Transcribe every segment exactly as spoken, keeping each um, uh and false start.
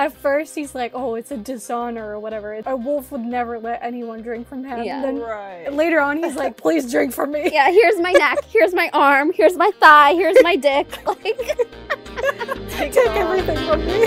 At first he's like, oh, it's a dishonor or whatever. A wolf would never let anyone drink from him. Yeah. Then right. Later on he's like, please drink from me. Yeah, here's my neck, here's my arm, here's my thigh, here's my dick. Like, Take, Take everything from me.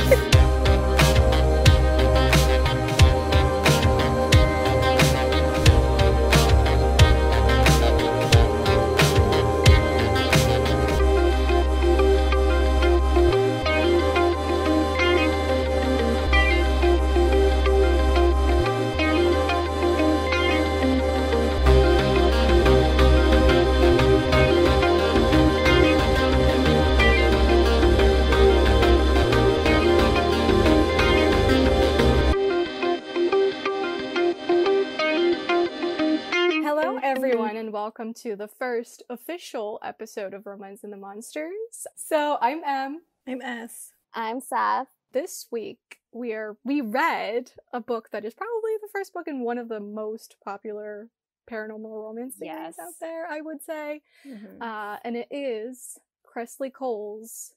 Welcome to the first official episode of Romancing the Monsters. So I'm Em. I'm S. I'm Saf. This week we are we read a book that is probably the first book in one of the most popular paranormal romance series out there, I would say. Mm-hmm. Uh, and it is Kresley Cole's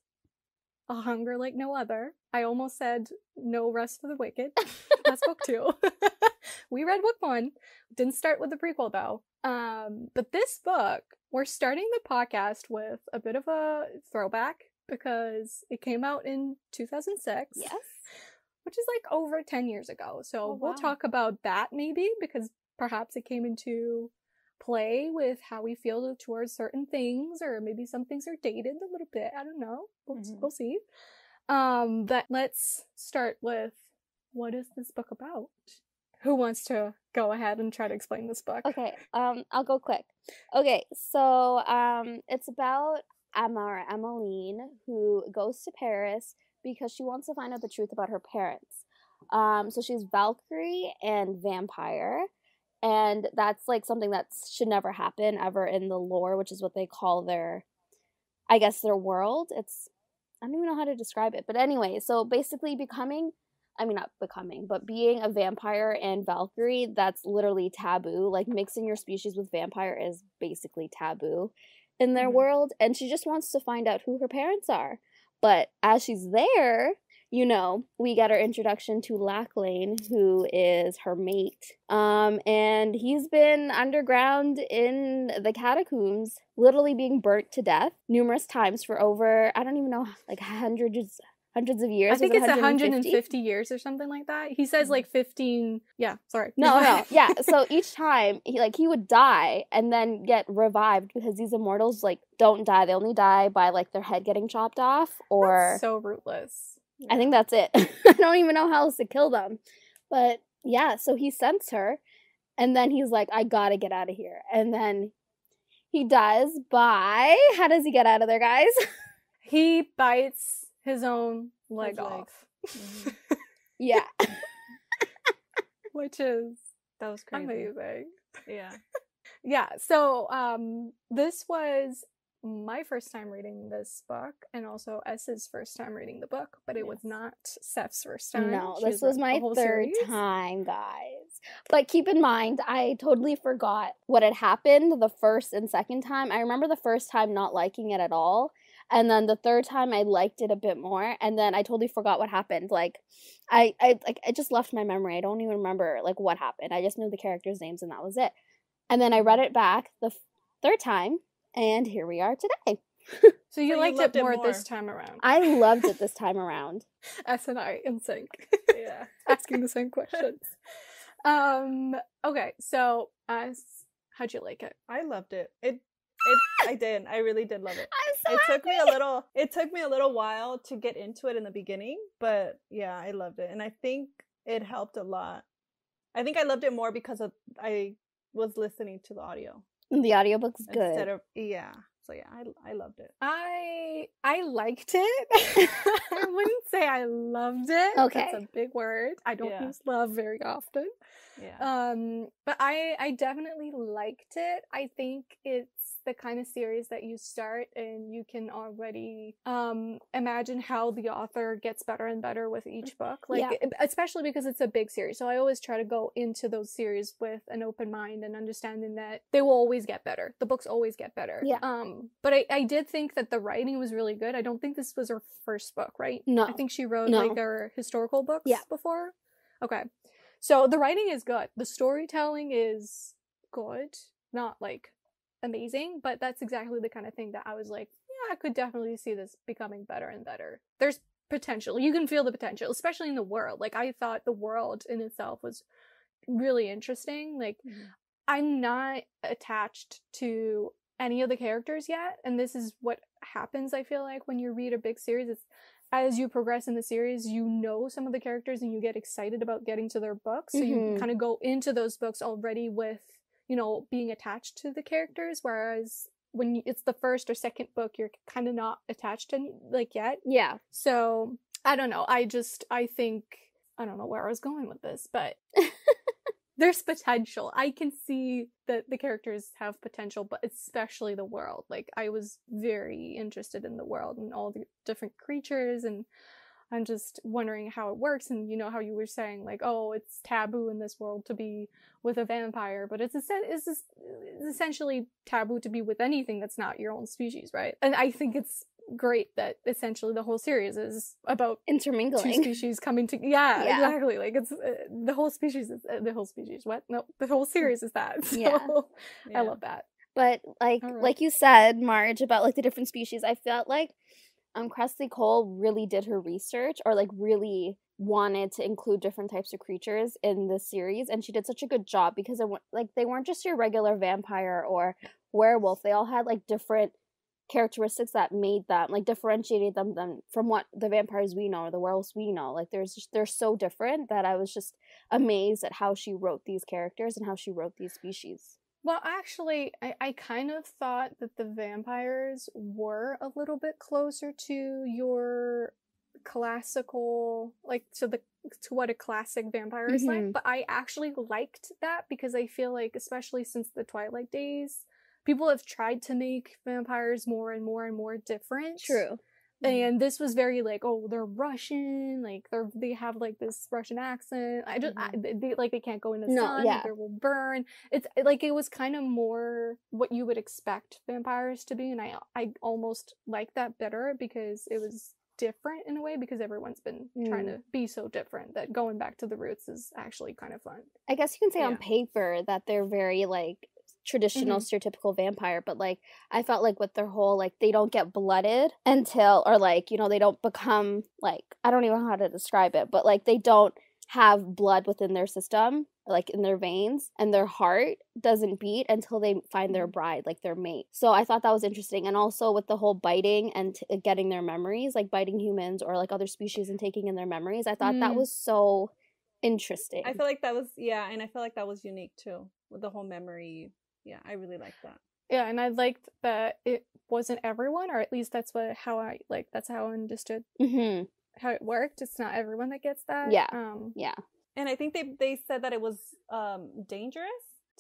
A Hunger Like No Other. I almost said No Rest for the Wicked. That's book two. We read book one. Didn't start with the prequel though. Um, but this book, we're starting the podcast with a bit of a throwback because it came out in two thousand six. Yes. Which is like over ten years ago. So oh, wow. We'll talk about that maybe because perhaps it came into play with how we feel towards certain things, or maybe some things are dated a little bit. I don't know. We'll, mm-hmm. we'll see. Um, but let's start with, what is this book about? Who wants to go ahead and try to explain this book? Okay, um, I'll go quick. Okay, so um, it's about Emma, or Emmeline, who goes to Paris because she wants to find out the truth about her parents. Um, so she's Valkyrie and vampire, and that's like something that should never happen ever in the lore, which is what they call their, I guess, their world. It's, I don't even know how to describe it, but anyway, so basically becoming... I mean, not becoming, but being a vampire and Valkyrie, that's literally taboo. Like, mixing your species with vampire is basically taboo in their mm-hmm. world. And she just wants to find out who her parents are. But as she's there, you know, we get our introduction to Lachlain, who is her mate. Um, and he's been underground in the catacombs, literally being burnt to death numerous times for over, I don't even know, like hundreds Hundreds of years. I think it's one hundred fifty years or something like that. He says like fifteen. Yeah, sorry. No, no. Yeah. So each time he like he would die and then get revived because these immortals like don't die. They only die by like their head getting chopped off or. That's so rootless. Yeah. I think that's it. I don't even know how else to kill them. But yeah, so he sends her and then he's like, I gotta get out of here. And then he dies by. How does he get out of there, guys? He bites his own leg, his leg. off. Mm-hmm. Yeah. Which is... That was crazy. Amazing. Yeah. Yeah. So um, this was my first time reading this book and also S's first time reading the book, but it yes. was not Seth's first time. No, she this was my third series. time, guys. But keep in mind, I totally forgot what had happened the first and second time. I remember the first time not liking it at all. And then the third time I liked it a bit more, and then I totally forgot what happened. Like, I, I like it just left my memory. I don't even remember like what happened. I just knew the characters' names, and that was it. And then I read it back the f third time, and here we are today. So you so liked you it, more it more this time around. I loved it this time around. S and I in sync. Yeah, asking the same questions. Um. Okay. So, S, how'd you like it? I loved it. It. It, I did. I really did love it. I'm so it happy. took me a little. It took me a little while to get into it in the beginning, but yeah, I loved it, and I think it helped a lot. I think I loved it more because of, I was listening to the audio. The audiobook's good. Instead of yeah, so yeah, I I loved it. I I liked it. I wouldn't say I loved it. Okay, that's a big word. I don't yeah. use love very often. Yeah. Um, but I I definitely liked it. I think it's the kind of series that you start and you can already um, imagine how the author gets better and better with each book. Like, yeah. Especially because it's a big series. So I always try to go into those series with an open mind and understanding that they will always get better. The books always get better. Yeah. Um, but I, I did think that the writing was really good. I don't think this was her first book, right? No. I think she wrote no. like her historical books yeah. before. Okay. So the writing is good. The storytelling is good. Not like amazing, but that's exactly the kind of thing that I was like, yeah, I could definitely see this becoming better and better. There's potential. You can feel the potential, especially in the world. Like, I thought the world in itself was really interesting. Like, mm-hmm. I'm not attached to any of the characters yet, and this is what happens, I feel like, when you read a big series. It's as you progress in the series, you know some of the characters and you get excited about getting to their books. So mm-hmm. you can kind of go into those books already with, you know, being attached to the characters, whereas when it's the first or second book, you're kind of not attached to, like, yet. Yeah. So, I don't know. I just, I think, I don't know where I was going with this, but there's potential. I can see that the characters have potential, but especially the world. Like, I was very interested in the world and all the different creatures, and I'm just wondering how it works. And you know how you were saying, like, oh, it's taboo in this world to be with a vampire, but it's, it's, it's essentially taboo to be with anything that's not your own species, right? And I think it's great that essentially the whole series is about intermingling two species coming to yeah, yeah. exactly. Like, it's uh, the whole species is uh, the whole species what no the whole series is that so, yeah. yeah I love that. But like right. like you said, Marge, about like the different species, I felt like Um, Kresley Cole really did her research, or like really wanted to include different types of creatures in the series, and she did such a good job because it, like, they weren't just your regular vampire or werewolf. They all had like different characteristics that made them, like, differentiated them, them from what the vampires we know or the werewolves we know. Like, there's just, they're so different that I was just amazed at how she wrote these characters and how she wrote these species. Well, actually, I, I kind of thought that the vampires were a little bit closer to your classical, like, to the to what a classic vampire is mm-hmm. like. But I actually liked that because I feel like, especially since the Twilight days, people have tried to make vampires more and more and more different. True. And this was very like, oh, they're Russian, like they're they have like this Russian accent. I just I, they, like they can't go in the no, sun; yeah. they will burn. It's like it was kind of more what you would expect vampires to be, and I I almost like that better because it was different in a way, because everyone's been mm. trying to be so different that going back to the roots is actually kind of fun. I guess you can say yeah. on paper that they're very like traditional mm-hmm. stereotypical vampire, but like I felt like with their whole like they don't get blooded until, or like, you know, they don't become like, I don't even know how to describe it, but like they don't have blood within their system, like in their veins, and their heart doesn't beat until they find their bride, like their mate. So I thought that was interesting. And also with the whole biting and t- getting their memories, like biting humans or like other species and taking in their memories, I thought mm. that was so interesting. I feel like that was yeah and I feel like that was unique too, with the whole memory. Yeah, I really liked that. Yeah, and I liked that it wasn't everyone, or at least that's what how I like. That's how I understood mm-hmm. how it worked. It's not everyone that gets that. Yeah, um, yeah. And I think they they said that it was um, dangerous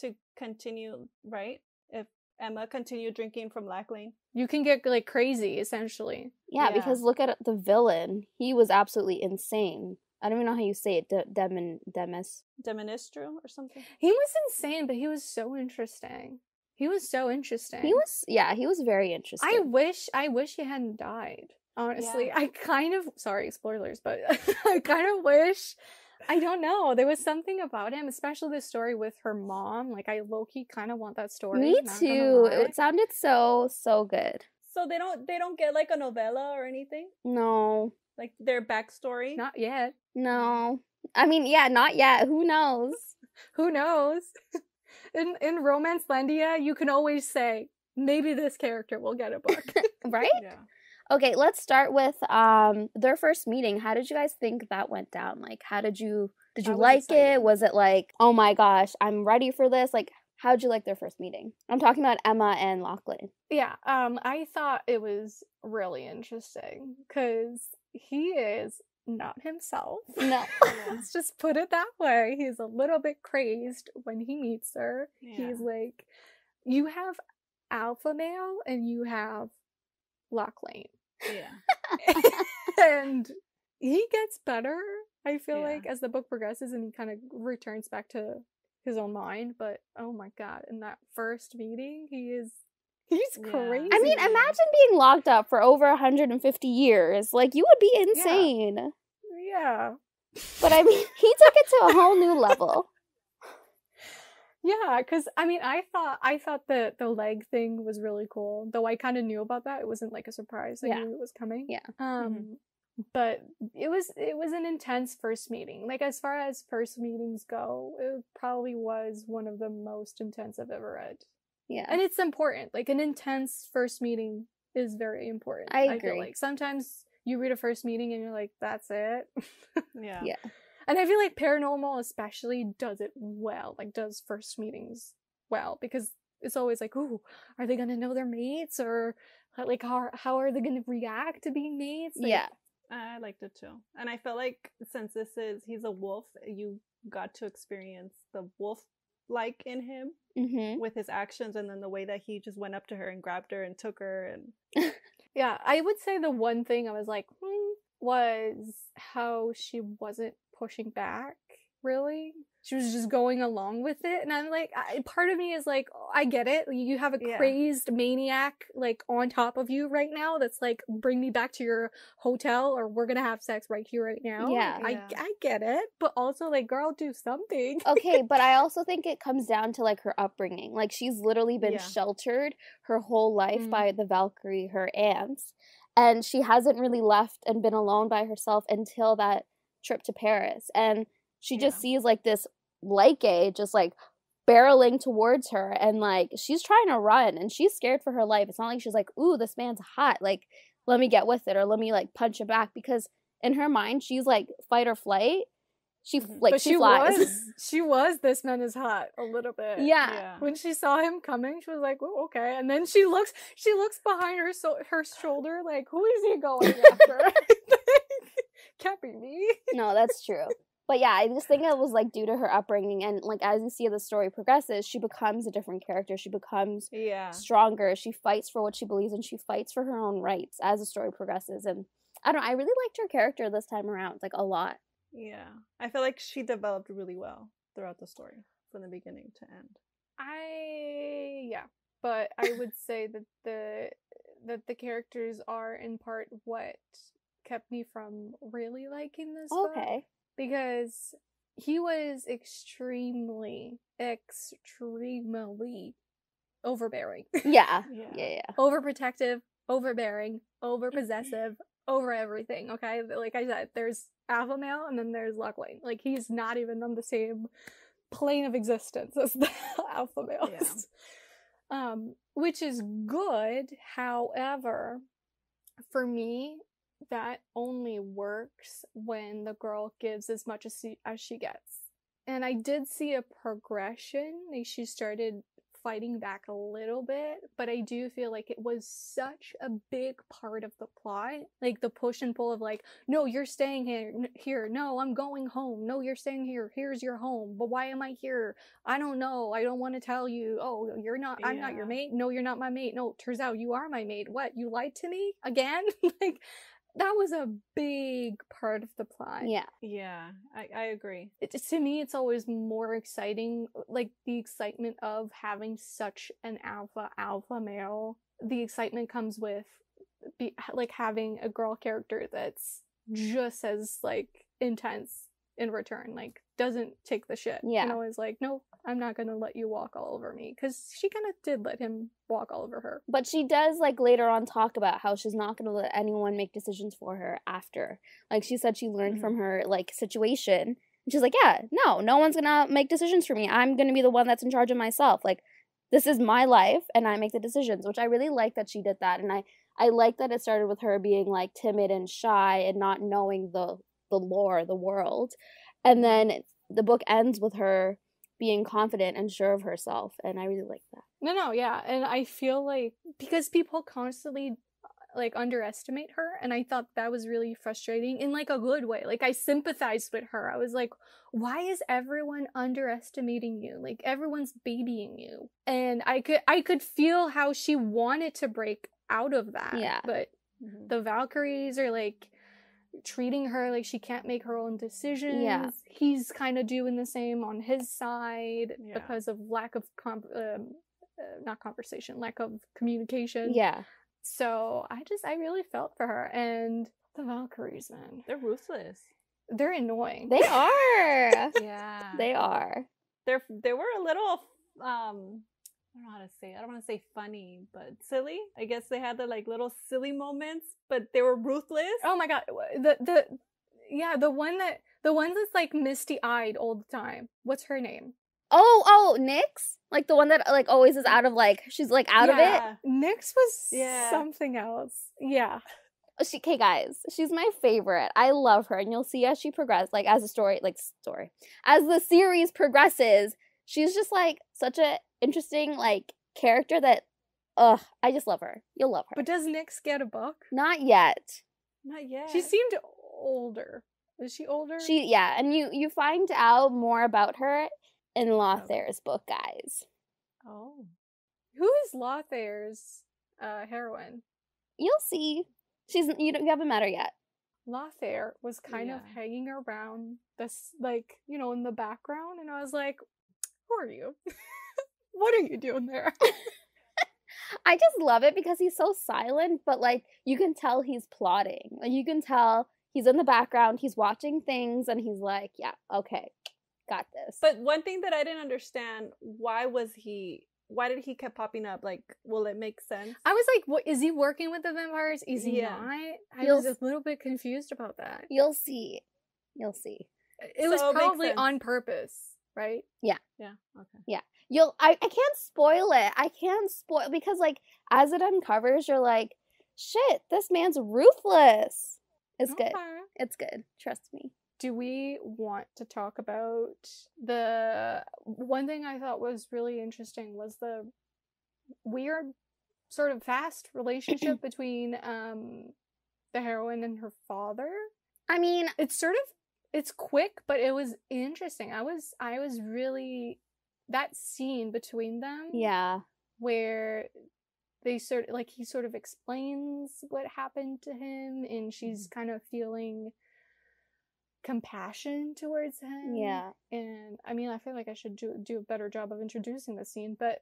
to continue, right? If Emma continued drinking from Lachlain, you can get like crazy, essentially. Yeah, yeah, because look at the villain. He was absolutely insane. I don't even know how you say it. De- Demon, Demis, Demonistrum or something. He was insane, but he was so interesting. He was so interesting. He was, yeah, he was very interesting. I wish, I wish he hadn't died. Honestly, yeah. I kind of sorry, spoilers, but I kind of wish. I don't know. There was something about him, especially the story with her mom. Like, I low-key kind of want that story. Me too. It sounded so so good. So they don't they don't get like a novella or anything? No. Like their backstory? Not yet. No. I mean, yeah, not yet. Who knows? Who knows? In in Romancelandia, you can always say, maybe this character will get a book. Right? Yeah. Okay, let's start with um their first meeting. How did you guys think that went down? Like, how did you did you like excited. It? Was it like, oh my gosh, I'm ready for this? Like, how'd you like their first meeting? I'm talking about Emma and Lachlain. Yeah, um, I thought it was really interesting because he is not himself. No. Let's just put it that way. He's a little bit crazed when he meets her. Yeah. He's like, you have alpha male and you have Lachlain. Yeah. And he gets better, I feel yeah. like, as the book progresses, and he kind of returns back to his own mind. But oh my god, in that first meeting, he is he's yeah. crazy. I mean, imagine being locked up for over one hundred fifty years. Like, you would be insane. Yeah. yeah. But I mean, he took it to a whole new level. Yeah, because, I mean, I thought I thought the, the leg thing was really cool. Though I kind of knew about that. It wasn't, like, a surprise. I yeah. knew it was coming. Yeah. Um, mm-hmm. But it was it was an intense first meeting. Like, as far as first meetings go, it probably was one of the most intense I've ever read. Yeah. And it's important. Like, an intense first meeting is very important. I agree. I feel like sometimes you read a first meeting and you're like, that's it. Yeah. Yeah. And I feel like Paranormal especially does it well, like does first meetings well, because it's always like, ooh, are they going to know their mates, or like how, how are they going to react to being mates? Like, yeah. I liked it too. And I felt like since this is, he's a wolf, you got to experience the wolf-like in him mm-hmm. with his actions, and then the way that he just went up to her and grabbed her and took her. And yeah, I would say the one thing I was like, hmm, was how she wasn't pushing back, really. She was just going along with it, and I'm like, I, part of me is like, oh, I get it, you have a yeah. crazed maniac like on top of you right now that's like, bring me back to your hotel or we're gonna have sex right here right now. Yeah, I, yeah. I get it, but also like, girl, do something. Okay, but I also think it comes down to like her upbringing. Like, she's literally been yeah. sheltered her whole life mm. by the Valkyrie, her aunts, and she hasn't really left and been alone by herself until that trip to Paris, and she just yeah. sees like this Lycae just like barreling towards her, and like she's trying to run and she's scared for her life. It's not like she's like, ooh, this man's hot, like let me get with it, or let me like punch him back, because in her mind she's like fight or flight. She like but she, she flies. Was, she was this man is hot a little bit. Yeah. yeah. When she saw him coming, she was like, oh, okay. And then she looks she looks behind her so her shoulder like, who is he going after? Can't be me. No, that's true. But yeah, I just think it was like due to her upbringing, and like as you see the story progresses, she becomes a different character. She becomes yeah. stronger. She fights for what she believes, and she fights for her own rights as the story progresses. And I don't know, I really liked her character this time around, like a lot. Yeah. I feel like she developed really well throughout the story from the beginning to end. I yeah. But I would say that the that the characters are in part what kept me from really liking this book. Okay. Because he was extremely, extremely overbearing. Yeah. yeah. yeah, yeah. Overprotective, overbearing, overpossessive, over everything, okay? Like I said, there's alpha male and then there's Lachlain. Like, he's not even on the same plane of existence as the alpha males. Yeah. Um, which is good. However, for me, that only works when the girl gives as much as she, as she gets. And I did see a progression. Like, she started fighting back a little bit, but I do feel like it was such a big part of the plot. Like, the push and pull of like, no, you're staying here, here. No, I'm going home. No, you're staying here. Here's your home. But why am I here? I don't know. I don't want to tell you. Oh, you're not, yeah. I'm not your mate. No, you're not my mate. No, turns out you are my mate. What? You lied to me again? Like, that was a big part of the plot. Yeah. Yeah, I, I agree. It, to me, it's always more exciting, like the excitement of having such an alpha, alpha male. The excitement comes with be, like having a girl character that's just as like intense in return, like doesn't take the shit. Yeah. And always like, no, I'm not going to let you walk all over me. Because she kind of did let him walk all over her. But she does, like, later on talk about how she's not going to let anyone make decisions for her after. Like, she said she learned mm-hmm. from her, like, situation. And she's like, yeah, no, no one's going to make decisions for me. I'm going to be the one that's in charge of myself. Like, this is my life, and I make the decisions, which I really like that she did that. And I, I like that it started with her being, like, timid and shy and not knowing the, the lore, the world. And then the book ends with her being confident and sure of herself, and I really like that. No, no, yeah, and I feel like, because people constantly, like underestimate her, and I thought that was really frustrating in like a good way. Like I sympathized with her. I was like, why is everyone underestimating you? Like everyone's babying you. And I could I could feel how she wanted to break out of that. Yeah. But mm-hmm. the Valkyries are like treating her like she can't make her own decisions. Yeah. He's kind of doing the same on his side yeah. because of lack of com um, uh, not conversation, lack of communication. Yeah. So I just, I really felt for her. And the Valkyries, man. They're ruthless. They're annoying. They are. yeah. They are. They're, they were a little, um, I don't know how to say it. I don't want to say funny, but silly. I guess they had the like little silly moments, but they were ruthless. Oh my God. The, the, yeah, the one that, the one that's like misty eyed all the time. What's her name? Oh, oh, Nyx? Like the one that like always is out of like, she's like out yeah. of it? Nyx was yeah. something else. Yeah. She, okay, guys, she's my favorite. I love her. And you'll see as she progresses, like as the story, like story, as the series progresses, she's just like such a interesting like character that, ugh, I just love her. You'll love her. But does Nyx get a book? Not yet. Not yet. She seemed older. Is she older? She, yeah. And you, you find out more about her in Lothaire's book, guys. Oh. Who is Lothaire's uh, heroine? You'll see. She's you, don't, you haven't met her yet. Lothaire was kind yeah. of hanging around this, like, you know, in the background. And I was like, who are you? What are you doing there? I just love it because he's so silent. But, like, you can tell he's plotting. Like, you can tell he's in the background. He's watching things. And he's like, yeah, okay. Got this. But one thing that I didn't understand, why was he why did he keep popping up? Like, will it make sense? I was like, what is he working with the vampires? Is he yeah. not? I you'll, was a little bit confused about that. You'll see. You'll see. It so was probably on purpose, right? Yeah. Yeah. Okay. Yeah. You'll I, I can't spoil it. I can't spoil because like as it uncovers, you're like, shit, this man's ruthless. It's okay. good. It's good. Trust me. Do we want to talk about the one thing I thought was really interesting was the weird sort of fast relationship between um, the heroine and her father? I mean, it's sort of, it's quick, but it was interesting. I was, I was really, that scene between them. Yeah. Where they sort of, like, he sort of explains what happened to him and she's kind of feeling compassion towards him. Yeah. And I mean, I feel like I should do do a better job of introducing the scene, but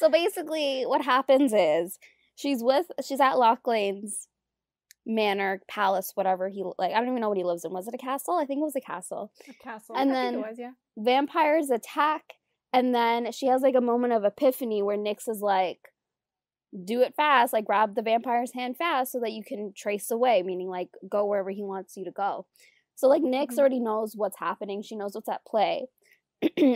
so basically what happens is she's with she's at Lachlain's manor, palace, whatever he like I don't even know what he lives in. Was it a castle? I think it was a castle. A castle. And I then think it was, yeah. vampires attack, and then she has like a moment of epiphany where Nyx is like, do it fast, like grab the vampire's hand fast so that you can trace away, meaning like go wherever he wants you to go. So like Nyx mm-hmm. already knows what's happening. She knows what's at play.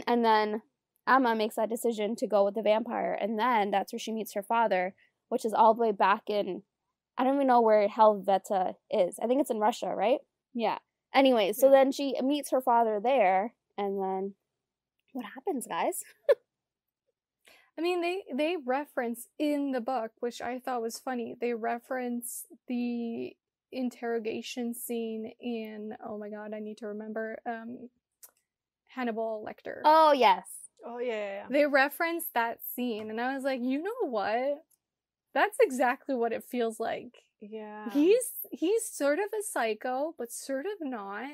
And then Emma makes that decision to go with the vampire. And then that's where she meets her father, which is all the way back in, I don't even know where Helvetia is. I think it's in Russia, right? Yeah. Anyway, yeah. so then she meets her father there. And then what happens, guys? I mean, they, they reference in the book, which I thought was funny, they reference the interrogation scene in, oh my God, I need to remember, um, Hannibal Lecter. Oh, yes. Oh, yeah, yeah, yeah. They reference that scene, and I was like, you know what? That's exactly what it feels like. Yeah. He's, he's sort of a psycho, but sort of not.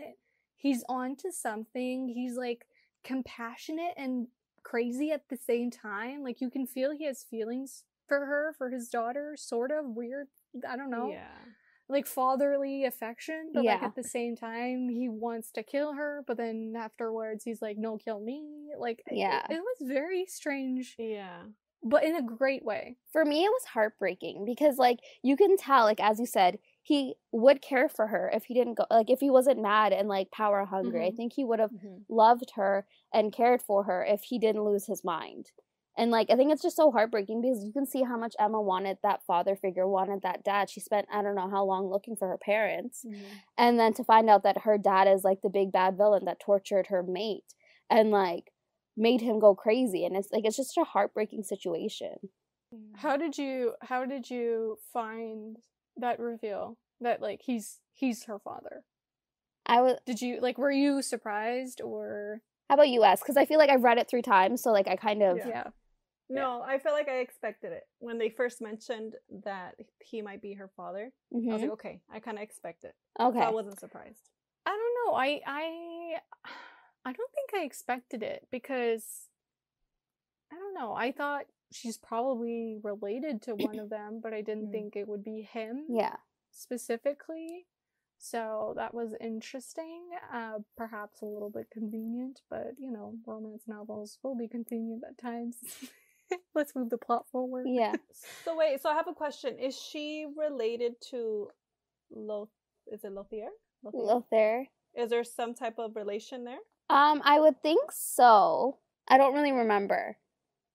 He's onto something. He's, like, compassionate and crazy at the same time. Like, you can feel he has feelings for her, for his daughter, sort of weird, I don't know, yeah, like fatherly affection, but yeah. like at the same time he wants to kill her, but then afterwards he's like, no, kill me. Like, yeah, it, it was very strange, yeah, but in a great way. For me, it was heartbreaking because like you can tell, like as you said, he would care for her if he didn't go, like if he wasn't mad and like power hungry. Mm-hmm. I think he would have mm-hmm. loved her and cared for her if he didn't lose his mind. And like, I think it's just so heartbreaking because you can see how much Emma wanted that father figure, wanted that dad. She spent, I don't know how long looking for her parents. Mm-hmm. And then to find out that her dad is like the big bad villain that tortured her mate and like made him go crazy. And it's like, it's just a heartbreaking situation. How did you how did you find that reveal that like he's he's her father? I was. Did you like? Were you surprised or? How about you ask? Because I feel like I've read it three times, so like I kind of yeah. yeah. No, I felt like I expected it when they first mentioned that he might be her father. Mm-hmm. I was like, okay, I kind of expect it. Okay, so I wasn't surprised. I don't know. I I I don't think I expected it because I don't know. I thought she's probably related to one of them, but I didn't mm-hmm. think it would be him. Yeah, specifically. So that was interesting, uh, perhaps a little bit convenient, but, you know, romance novels will be convenient at times. Let's move the plot forward. Yeah. So wait, so I have a question. Is she related to Loth? Is it Lothaire? Lothaire. Is there some type of relation there? Um, I would think so. I don't really remember,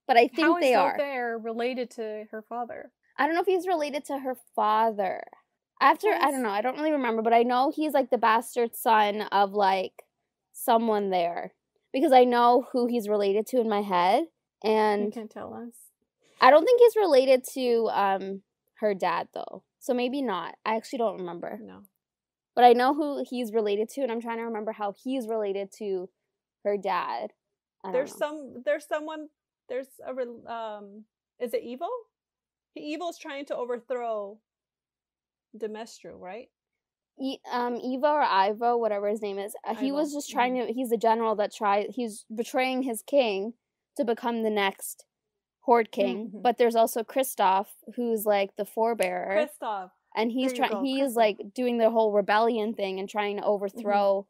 but I think How they are. How is Lothaire related to her father? I don't know if he's related to her father. After, I don't know, I don't really remember, but I know he's, like, the bastard son of, like, someone there. Because I know who he's related to in my head, and... You can tell us. I don't think he's related to, um, her dad, though. So maybe not. I actually don't remember. No. But I know who he's related to, and I'm trying to remember how he's related to her dad. I there's don't know. some, there's someone, there's a, um, is it Ivo? Ivo's trying to overthrow... Demestriu, right? E, um, Ivo or Ivo, whatever his name is. Uh, he was just trying to. He's the general that tries. He's betraying his king to become the next Horde King. Mm-hmm. But there's also Kristoff, who's like the forebearer. Kristoff, and he's trying. He's Kristoff. like doing the whole rebellion thing and trying to overthrow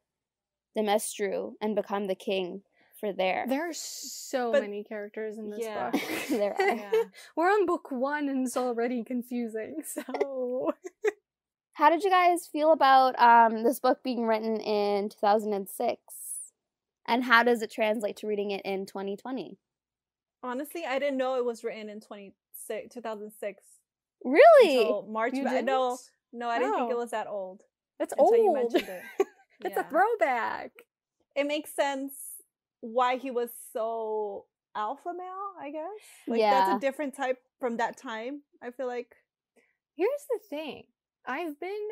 mm-hmm. Demestriu and become the king. For there, there are so but, many characters in this yeah. book. There are. Yeah. We're on book one, and it's already confusing. So, how did you guys feel about um this book being written in two thousand and six, and how does it translate to reading it in twenty twenty? Honestly, I didn't know it was written in two thousand six. Really? Until March. You didn't? No, no, I oh. didn't think it was that old. That's until old. You mentioned it. It's yeah. a throwback. It makes sense. Why he was so alpha male, I guess. Like, yeah. that's a different type from that time, I feel like. Here's the thing. I've been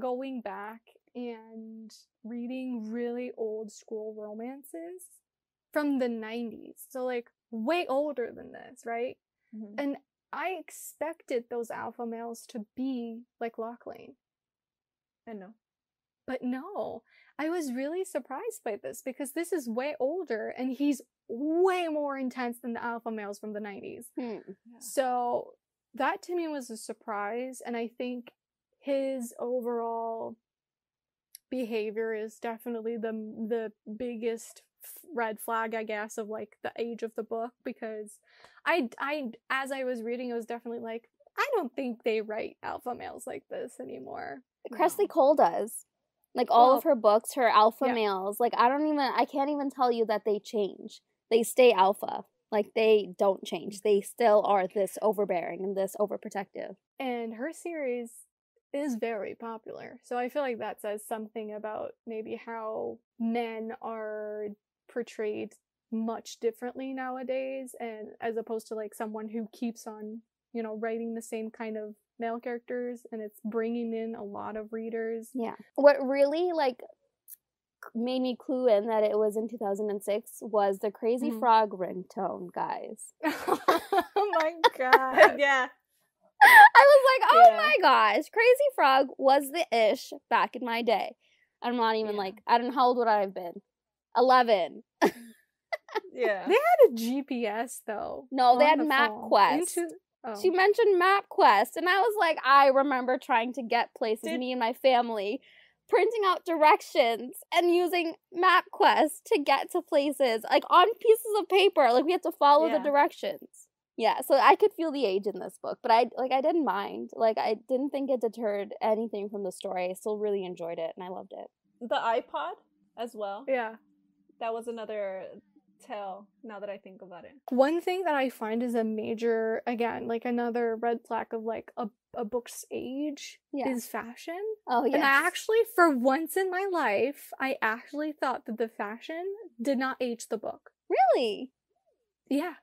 going back and reading really old school romances from the nineties. So, like, way older than this, right? Mm-hmm. And I expected those alpha males to be like Lachlain. I know. But no. I was really surprised by this because this is way older and he's way more intense than the alpha males from the nineties. Hmm. Yeah. So that to me was a surprise, and I think his overall behavior is definitely the the biggest red flag, I guess, of like the age of the book, because I, I as I was reading, I was definitely like, I don't think they write alpha males like this anymore. Kresley Cole does. Like, all well, of her books, her alpha yeah. males, like, I don't even, I can't even tell you that they change. They stay alpha. Like, they don't change. They still are this overbearing and this overprotective. And her series is very popular. So I feel like that says something about maybe how men are portrayed much differently nowadays, and as opposed to, like, someone who keeps on, you know, writing the same kind of male characters, and it's bringing in a lot of readers. Yeah. What really, like, made me clue in that it was in two thousand six was the Crazy mm-hmm. Frog ringtone, guys. Oh my god. Yeah. I was like, oh yeah. my gosh, Crazy Frog was the ish back in my day. I'm not even yeah. like, I don't know, how old would I have been? eleven. Yeah. They had a G P S, though. No, they had the MapQuest. Into- Oh. She mentioned MapQuest, and I was like, I remember trying to get places, Did- me and my family, printing out directions and using MapQuest to get to places, like, on pieces of paper. Like, we had to follow yeah. the directions. Yeah, so I could feel the age in this book, but I, like, I didn't mind. Like, I didn't think it deterred anything from the story. I still really enjoyed it, and I loved it. The iPod as well. Yeah. That was another... tell now that I think about it. One thing that I find is a major, again, like another red flag of like a, a book's age yeah. is fashion. Oh yeah. And I actually, for once in my life, I actually thought that the fashion did not age the book. Really? Yeah.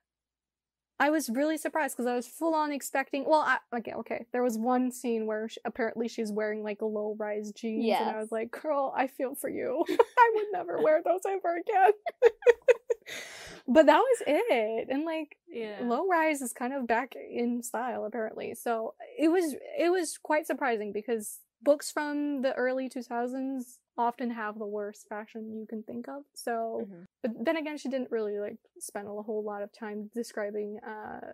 I was really surprised because I was full on expecting. Well, I, okay, okay. There was one scene where she, apparently she's wearing like low rise jeans, yes. and I was like, "Girl, I feel for you. I would never wear those ever again." But that was it, and like yeah. low rise is kind of back in style apparently. So it was it was quite surprising because books from the early two thousands often have the worst fashion you can think of. So, mm-hmm. but then again, she didn't really like spend a whole lot of time describing uh,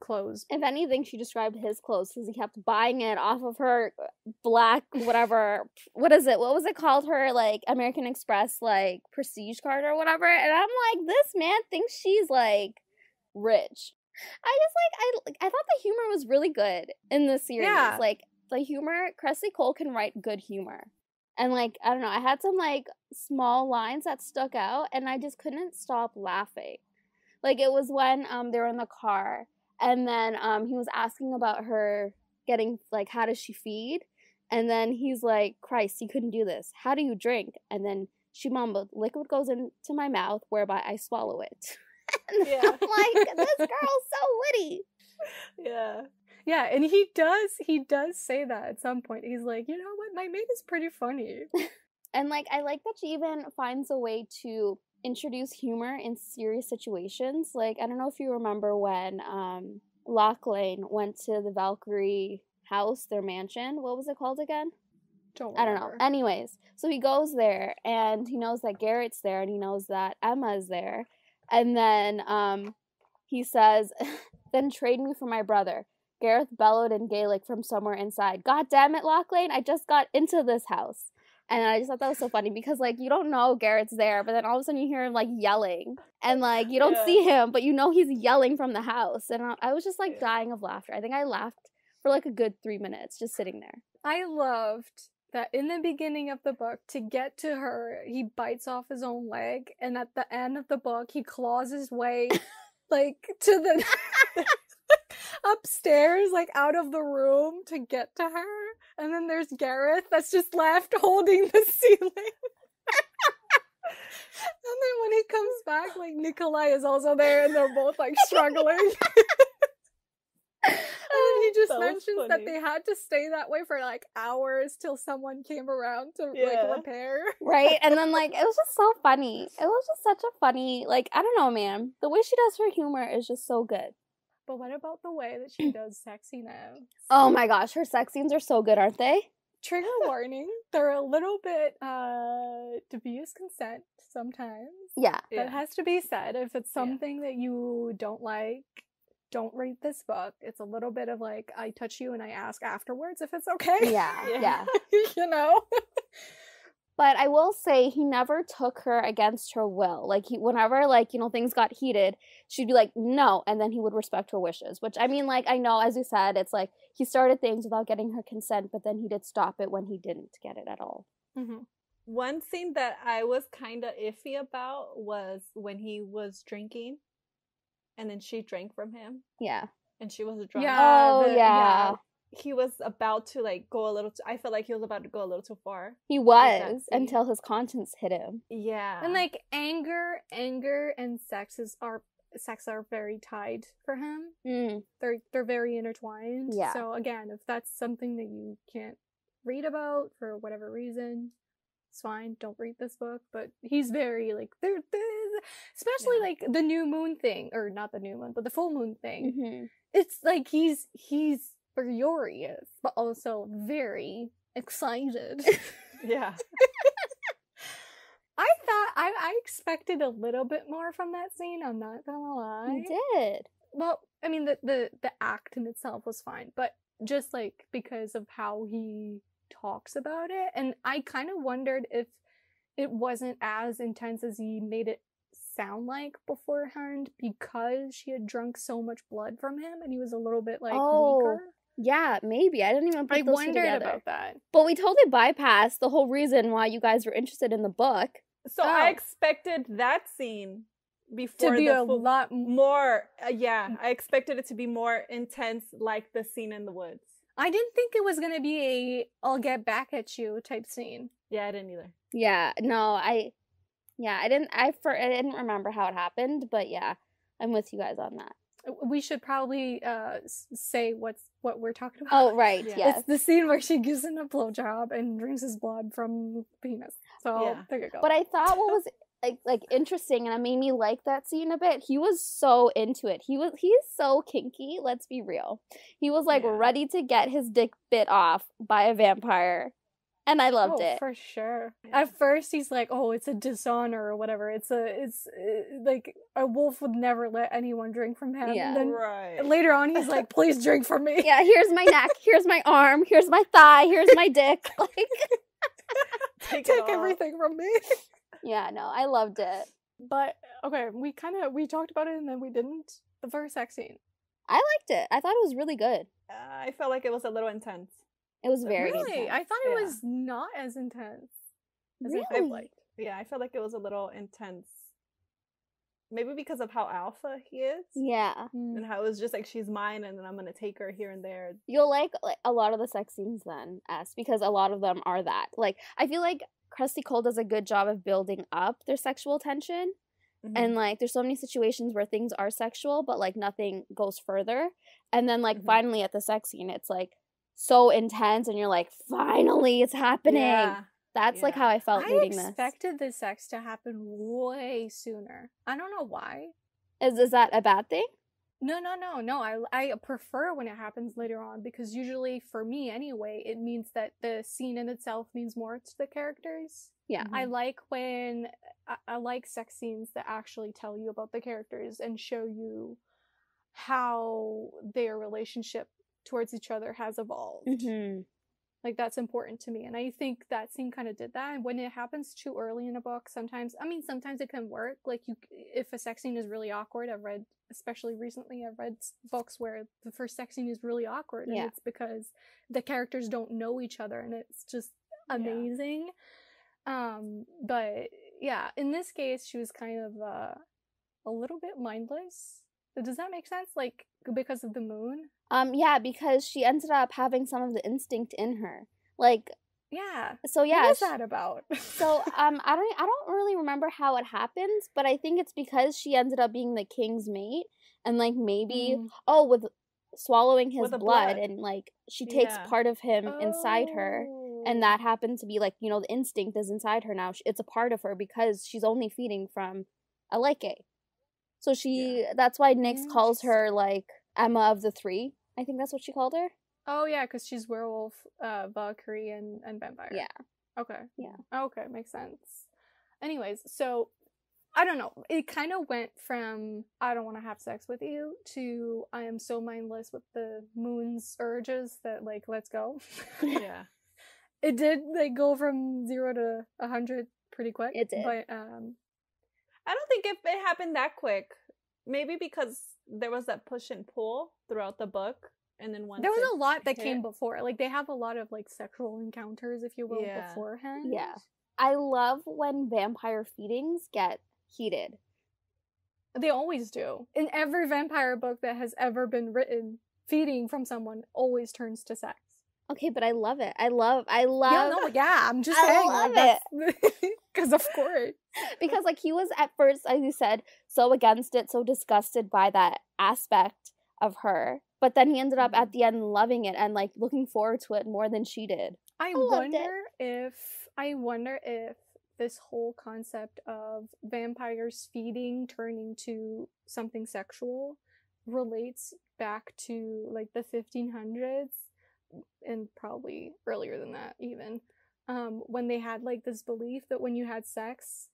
clothes. If anything, she described his clothes because he kept buying it off of her black whatever. What is it? What was it called? Her like American Express like prestige card or whatever. And I'm like, this man thinks she's like rich. I just like I I thought the humor was really good in this series. Yeah. Like the humor, Kresley Cole can write good humor. And, like, I don't know, I had some, like, small lines that stuck out, and I just couldn't stop laughing. Like, it was when um, they were in the car, and then um, he was asking about her getting, like, how does she feed? And then he's like, Christ, he couldn't do this. How do you drink? And then she mumbled, liquid goes into my mouth, whereby I swallow it. And yeah. I'm like, this girl's so witty. Yeah. Yeah, and he does, he does say that at some point. He's like, you know what, my mate is pretty funny. And, like, I like that she even finds a way to introduce humor in serious situations. Like, I don't know if you remember when um, Lachlain went to the Valkyrie house, their mansion. What was it called again? Don't I don't know. Anyways, so he goes there, and he knows that Garrett's there, and he knows that Emma's there. And then um, he says, then trade me for my brother. Gareth bellowed in Gaelic from somewhere inside. God damn it, Lachlain, I just got into this house. And I just thought that was so funny because, like, you don't know Gareth's there, but then all of a sudden you hear him, like, yelling. And, like, you don't yeah. see him, but you know he's yelling from the house. And I, I was just, like, dying of laughter. I think I laughed for, like, a good three minutes just sitting there. I loved that in the beginning of the book, to get to her, he bites off his own leg. And at the end of the book, he claws his way, like, to the... upstairs, like out of the room to get to her, and then there's Gareth that's just left holding the ceiling. And then when he comes back, like Nikolai is also there, and they're both like struggling. And then he just that mentions that they had to stay that way for like hours till someone came around to yeah. like repair. Right, and then like it was just so funny. It was just such a funny, like I don't know, man. The way she does her humor is just so good. But what about the way that she does sexy now? Oh my gosh, her sex scenes are so good, aren't they? Trigger warning, they're a little bit uh, dubious consent sometimes. Yeah. That yeah. has to be said. If it's something yeah. that you don't like, don't read this book. It's a little bit of like, I touch you and I ask afterwards if it's okay. Yeah, yeah. You know? But I will say he never took her against her will. Like, he, whenever, like, you know, things got heated, she'd be like, no, and then he would respect her wishes. Which, I mean, like, I know, as you said, it's like he started things without getting her consent, but then he did stop it when he didn't get it at all. Mm-hmm. One scene that I was kind of iffy about was when he was drinking, and then she drank from him. Yeah. And she was drunk. Yeah. Oh, the, yeah. yeah. He was about to like go a little too, I felt like he was about to go a little too far. He was until his conscience hit him. Yeah. And like anger, anger and sex is are sex are very tied for him. Mm. They're they're very intertwined. Yeah. So again, if that's something that you can't read about for whatever reason, it's fine. Don't read this book. But he's very like there especially yeah. like the new moon thing, or not the new moon, but the full moon thing. Mm-hmm. It's like he's he's furious, but also very excited. Yeah. I thought I, I expected a little bit more from that scene. I'm not gonna lie. You did. Well, I mean, the the the act in itself was fine, but just like because of how he talks about it, and I kind of wondered if it wasn't as intense as he made it sound like beforehand because she had drunk so much blood from him, and he was a little bit like oh. weaker. Yeah, maybe. I didn't even put I those wondered together. About that. But we totally bypassed the whole reason why you guys were interested in the book. So oh. I expected that scene before to be the a full, lot more. Uh, yeah, I expected it to be more intense, like the scene in the woods. I didn't think it was gonna be a "I'll get back at you" type scene. Yeah, I didn't either. Yeah, no, I. Yeah, I didn't. I for I didn't remember how it happened, but yeah, I'm with you guys on that. we should probably uh, say what's what we're talking about. Oh, right, yeah. Yes. It's the scene where she gives him a blowjob and drinks his blood from the penis. So, yeah. There you go. But I thought what was like, like interesting, and it made me like that scene a bit, he was so into it. He was he's so kinky, let's be real. He was, like, yeah. ready to get his dick bit off by a vampire. And I loved oh, it. For sure. Yeah. At first, he's like, "Oh, it's a dishonor or whatever. It's a, it's uh, like a wolf would never let anyone drink from him." Yeah. And then right. later on, he's like, "Please drink from me." Yeah. Here's my neck. Here's my arm. Here's my thigh. Here's my dick. Like, take, take everything from me. Yeah. No, I loved it. But okay, we kind of we talked about it and then we didn't. The first sex scene. I liked it. I thought it was really good. Uh, I felt like it was a little intense. It was very really? intense. I thought it yeah. was not as intense as really? I liked. Yeah, I felt like it was a little intense. Maybe because of how alpha he is. Yeah. And how it was just like, she's mine and then I'm going to take her here and there. You'll like, like a lot of the sex scenes then, S, because a lot of them are that. Like, I feel like Kresley Cole does a good job of building up their sexual tension. Mm-hmm. And, like, there's so many situations where things are sexual, but, like, nothing goes further. And then, like, mm-hmm. finally at the sex scene, it's like, so intense and you're like, finally it's happening. Yeah. That's yeah. like how I felt I reading this. I expected the sex to happen way sooner. I don't know why. Is is that a bad thing? No, no, no, no. I, I prefer when it happens later on because usually for me anyway, it means that the scene in itself means more to the characters. Yeah. Mm-hmm. I like when, I, I like sex scenes that actually tell you about the characters and show you how their relationship towards each other has evolved. Mm-hmm. Like, that's important to me. And I think that scene kind of did that. And when it happens too early in a book, sometimes, I mean, sometimes it can work. Like, you, if a sex scene is really awkward, I've read, especially recently, I've read books where the first sex scene is really awkward. And yeah. it's because the characters don't know each other. And it's just amazing. Yeah. Um, but, yeah, in this case, she was kind of uh, a little bit mindless. Does that make sense? Like, because of the moon? Um, yeah, because she ended up having some of the instinct in her. Like, yeah. So yeah, what is she, that about? so um, I don't, I don't really remember how it happens, but I think it's because she ended up being the king's mate, and like maybe mm. oh, with swallowing his with blood, blood, and like she takes yeah. part of him oh. inside her, and that happened to be like you know the instinct is inside her now. It's a part of her because she's only feeding from a Lycae. So she, yeah. that's why Nyx calls her, like, Emma of the Three. I think that's what she called her. Oh, yeah, because she's werewolf, uh, Valkyrie, and, and vampire. Yeah. Okay. Yeah. Okay, makes sense. Anyways, so, I don't know. It kind of went from, I don't want to have sex with you, to I am so mindless with the moon's urges that, like, let's go. Yeah. It did, like, go from zero to a hundred pretty quick. It did. But, um... I don't think it, it happened that quick. Maybe because there was that push and pull throughout the book, and then once there was a lot that hit. Came before. Like they have a lot of like sexual encounters, if you will, yeah. beforehand. Yeah, I love when vampire feedings get heated. They always do. In every vampire book that has ever been written, feeding from someone always turns to sex. Okay, but I love it. I love, I love. Yeah, no, yeah, I'm just I saying. I love like, it. Because of course. Because, like, he was at first, as you said, so against it, so disgusted by that aspect of her. But then he ended up at the end loving it and, like, looking forward to it more than she did. I, I wonder if, I wonder if this whole concept of vampires feeding, turning to something sexual relates back to, like, the fifteen hundreds. And probably earlier than that even, um, when they had like this belief that when you had sex,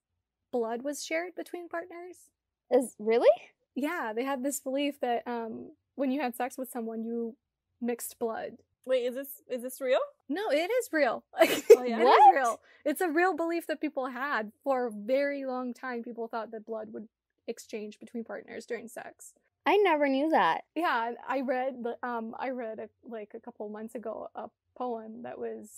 blood was shared between partners. Is really? Yeah, they had this belief that um, when you had sex with someone, you mixed blood. Wait, is this is this real? No, it is real. Oh, yeah. It is real. It's a real belief that people had for a very long time. People thought that blood would exchange between partners during sex. I never knew that. Yeah, I read um I read a, like a couple months ago a poem that was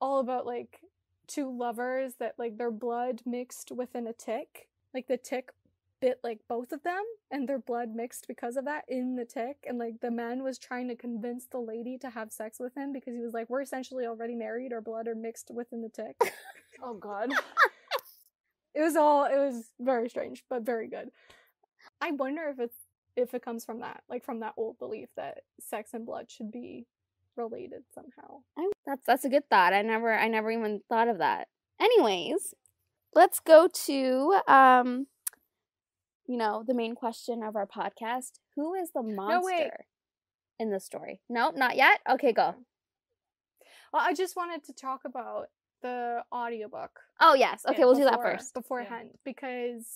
all about like two lovers that like their blood mixed within a tick. Like the tick bit like both of them and their blood mixed because of that in the tick, and like the man was trying to convince the lady to have sex with him because he was like, we're essentially already married, our blood are mixed within the tick. Oh god. It was all it was very strange but very good. I wonder if it's if it comes from that, like from that old belief that sex and blood should be related somehow. I, that's that's a good thought. I never I never even thought of that. Anyways, let's go to um, you know, the main question of our podcast: who is the monster no, wait. in the story? No, not yet. Okay, go. Well, I just wanted to talk about the audiobook. Oh yes, okay, yeah, we'll before, do that first beforehand yeah. because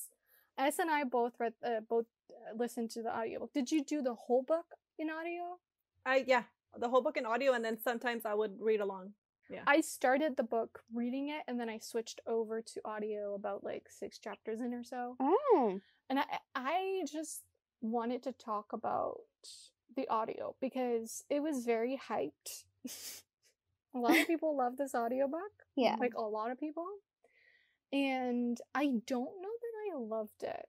S and I both read, uh, both listened to the audiobook. Did you do the whole book in audio? I yeah. The whole book in audio, and then sometimes I would read along. Yeah, I started the book reading it, and then I switched over to audio about like six chapters in or so. Oh, and I I just wanted to talk about the audio because it was very hyped. A lot of people love this audiobook. Yeah, like a lot of people, and I don't know that I loved it.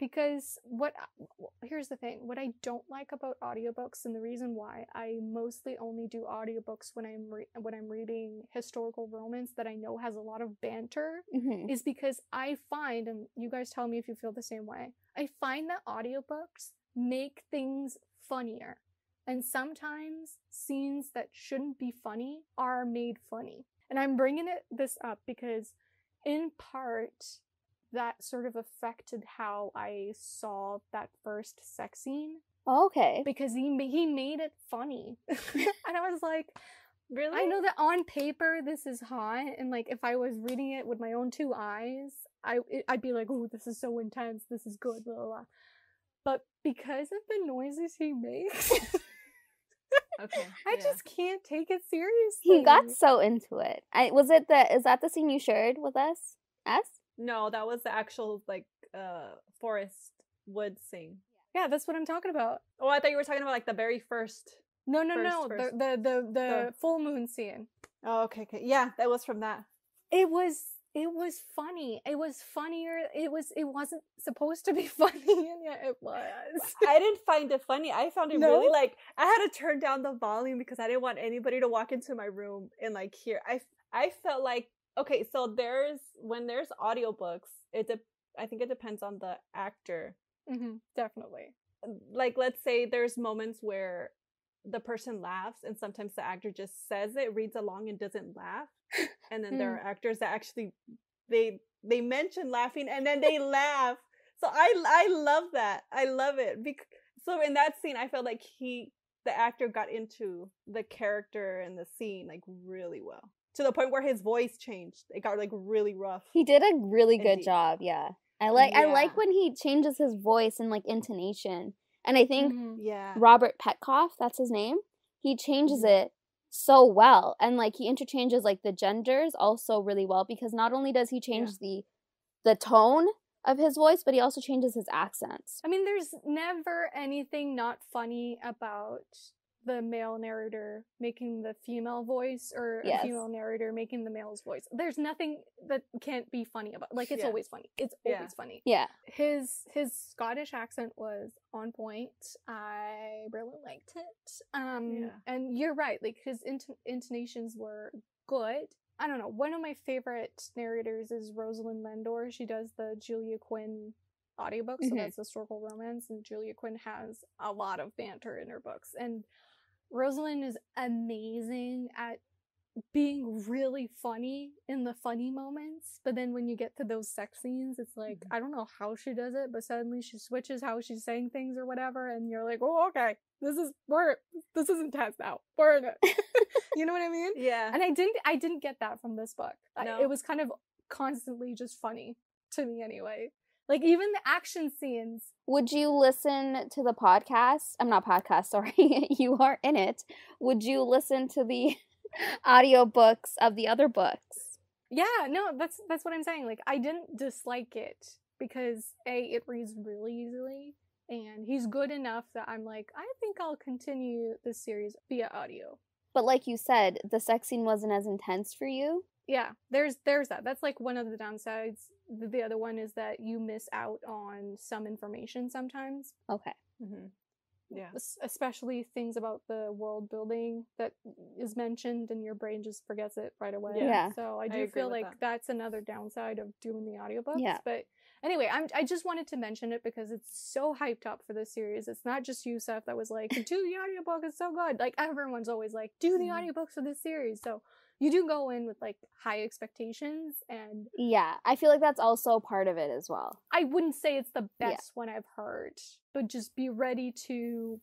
Because what, here's the thing, what I don't like about audiobooks, and the reason why I mostly only do audiobooks when I'm re- when I'm reading historical romance that I know has a lot of banter, mm-hmm. is because I find, and you guys tell me if you feel the same way, I find that audiobooks make things funnier. And sometimes scenes that shouldn't be funny are made funny. And I'm bringing it, this up because, in part, that sort of affected how I saw that first sex scene. Oh, okay. Because he ma- he made it funny. And I was like, really? I know that on paper this is hot, and like if I was reading it with my own two eyes, I it, I'd be like, oh, this is so intense, this is good, blah blah blah. But because of the noises he makes, okay, I yeah. just can't take it seriously. He got so into it. I was it the is that the scene you shared with us? S? No, that was the actual, like, uh, forest wood scene. Yeah, that's what I'm talking about. Oh, I thought you were talking about, like, the very first... No, no, first, no, first. The, the, the, the the full moon scene. Oh, okay, okay. Yeah, that was from that. It was, it was funny. It was funnier. It was, it wasn't supposed to be funny, and yet it was. I didn't find it funny. I found it no? really, like, I had to turn down the volume because I didn't want anybody to walk into my room and, like, hear. I, I felt like... Okay, so there's, when there's audiobooks, it de- I think it depends on the actor. Mm-hmm, definitely. Like, let's say there's moments where the person laughs and sometimes the actor just says it, reads along and doesn't laugh. And then there are actors that actually, they they mention laughing and then they laugh. So I, I love that. I love it. Bec- so in that scene, I felt like he, the actor got into the character and the scene, like, really well. To the point where his voice changed. It got, like, really rough. He did a really good deep. job, yeah. I like yeah. I like when he changes his voice and, like, intonation. And I think mm-hmm. yeah. Robert Petkoff, that's his name, he changes mm-hmm. it so well. And, like, he interchanges, like, the genders also really well because not only does he change yeah. the the tone of his voice, but he also changes his accents. I mean, there's never anything not funny about... the male narrator making the female voice or yes. a female narrator making the male's voice. There's nothing that can't be funny about, like, it's yeah. always funny. It's yeah. always funny. Yeah. His his Scottish accent was on point. I really liked it. Um yeah. And you're right, like his int- intonations were good. I don't know. One of my favorite narrators is Rosalind Lindor. She does the Julia Quinn audiobook, so mm-hmm. that's historical romance, and Julia Quinn has a lot of banter in her books, and Rosalind is amazing at being really funny in the funny moments, but then when you get to those sex scenes, it's like, mm-hmm. I don't know how she does it, but suddenly she switches how she's saying things or whatever, and you're like, oh, okay, this is, we're, this is intense now, we're in it. You know what I mean? Yeah. And I didn't, I didn't get that from this book. No. I, it was kind of constantly just funny to me anyway. Like, even the action scenes. Would you listen to the podcast? I'm not podcast, sorry. You are in it. Would you listen to the audiobooks of the other books? Yeah, no, that's that's what I'm saying. Like, I didn't dislike it because, A, it reads really easily. And he's good enough that I'm like, I think I'll continue this series via audio. But like you said, the sex scene wasn't as intense for you. Yeah, there's there's that. That's like one of the downsides. The other one is that you miss out on some information sometimes. Okay. Mm-hmm. Yeah. Especially things about the world building that is mentioned and your brain just forgets it right away. Yeah. So I do I feel like that. that's another downside of doing the audiobooks. Yeah. But anyway, I'm, I just wanted to mention it because it's so hyped up for this series. It's not just you, Seth, that was like, do the audiobook, it's so good. Like, everyone's always like, do the audiobooks for this series. So you do go in with, like, high expectations and... Yeah, I feel like that's also part of it as well. I wouldn't say it's the best yeah. one I've heard, but just be ready to...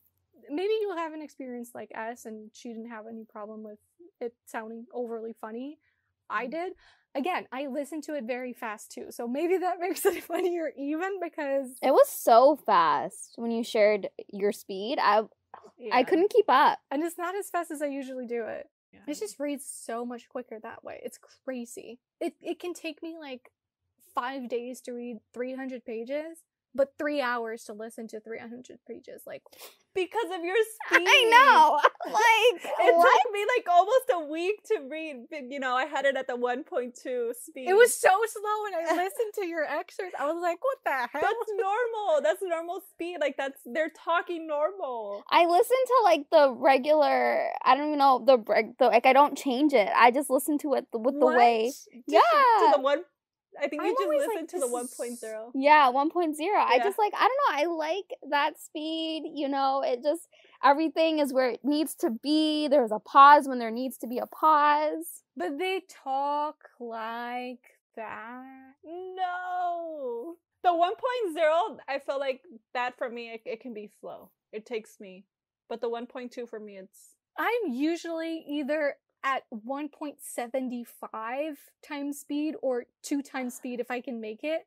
Maybe you'll have an experience like us, and she didn't have any problem with it sounding overly funny. I did. Again, I listened to it very fast, too, so maybe that makes it funnier even because... It was so fast when you shared your speed. I, yeah. I couldn't keep up. And it's not as fast as I usually do it. Yeah. It just reads so much quicker that way. It's crazy. It it can take me like five days to read three hundred pages, but three hours to listen to three hundred pages. Like, because of your speed. I know. Like, it what? took me like almost a week to read. You know, I had it at the one point two speed. It was so slow, and I listened to your excerpts. I was like, what the hell? That's normal. That's normal speed. Like, that's, they're talking normal. I listen to like the regular, I don't even know, the, the like, I don't change it. I just listen to it with the what? way. To, yeah. To the one. I think you I'm just listen like, to the one point oh. Yeah, one point oh. Yeah. I just like, I don't know, I like that speed, you know, it just, everything is where it needs to be. There's a pause when there needs to be a pause. But they talk like that. No. The one point oh, I feel like that for me, it, it can be slow. It takes me. But the one point two for me, it's... I'm usually either... at one point seven five times speed or two times speed if I can make it.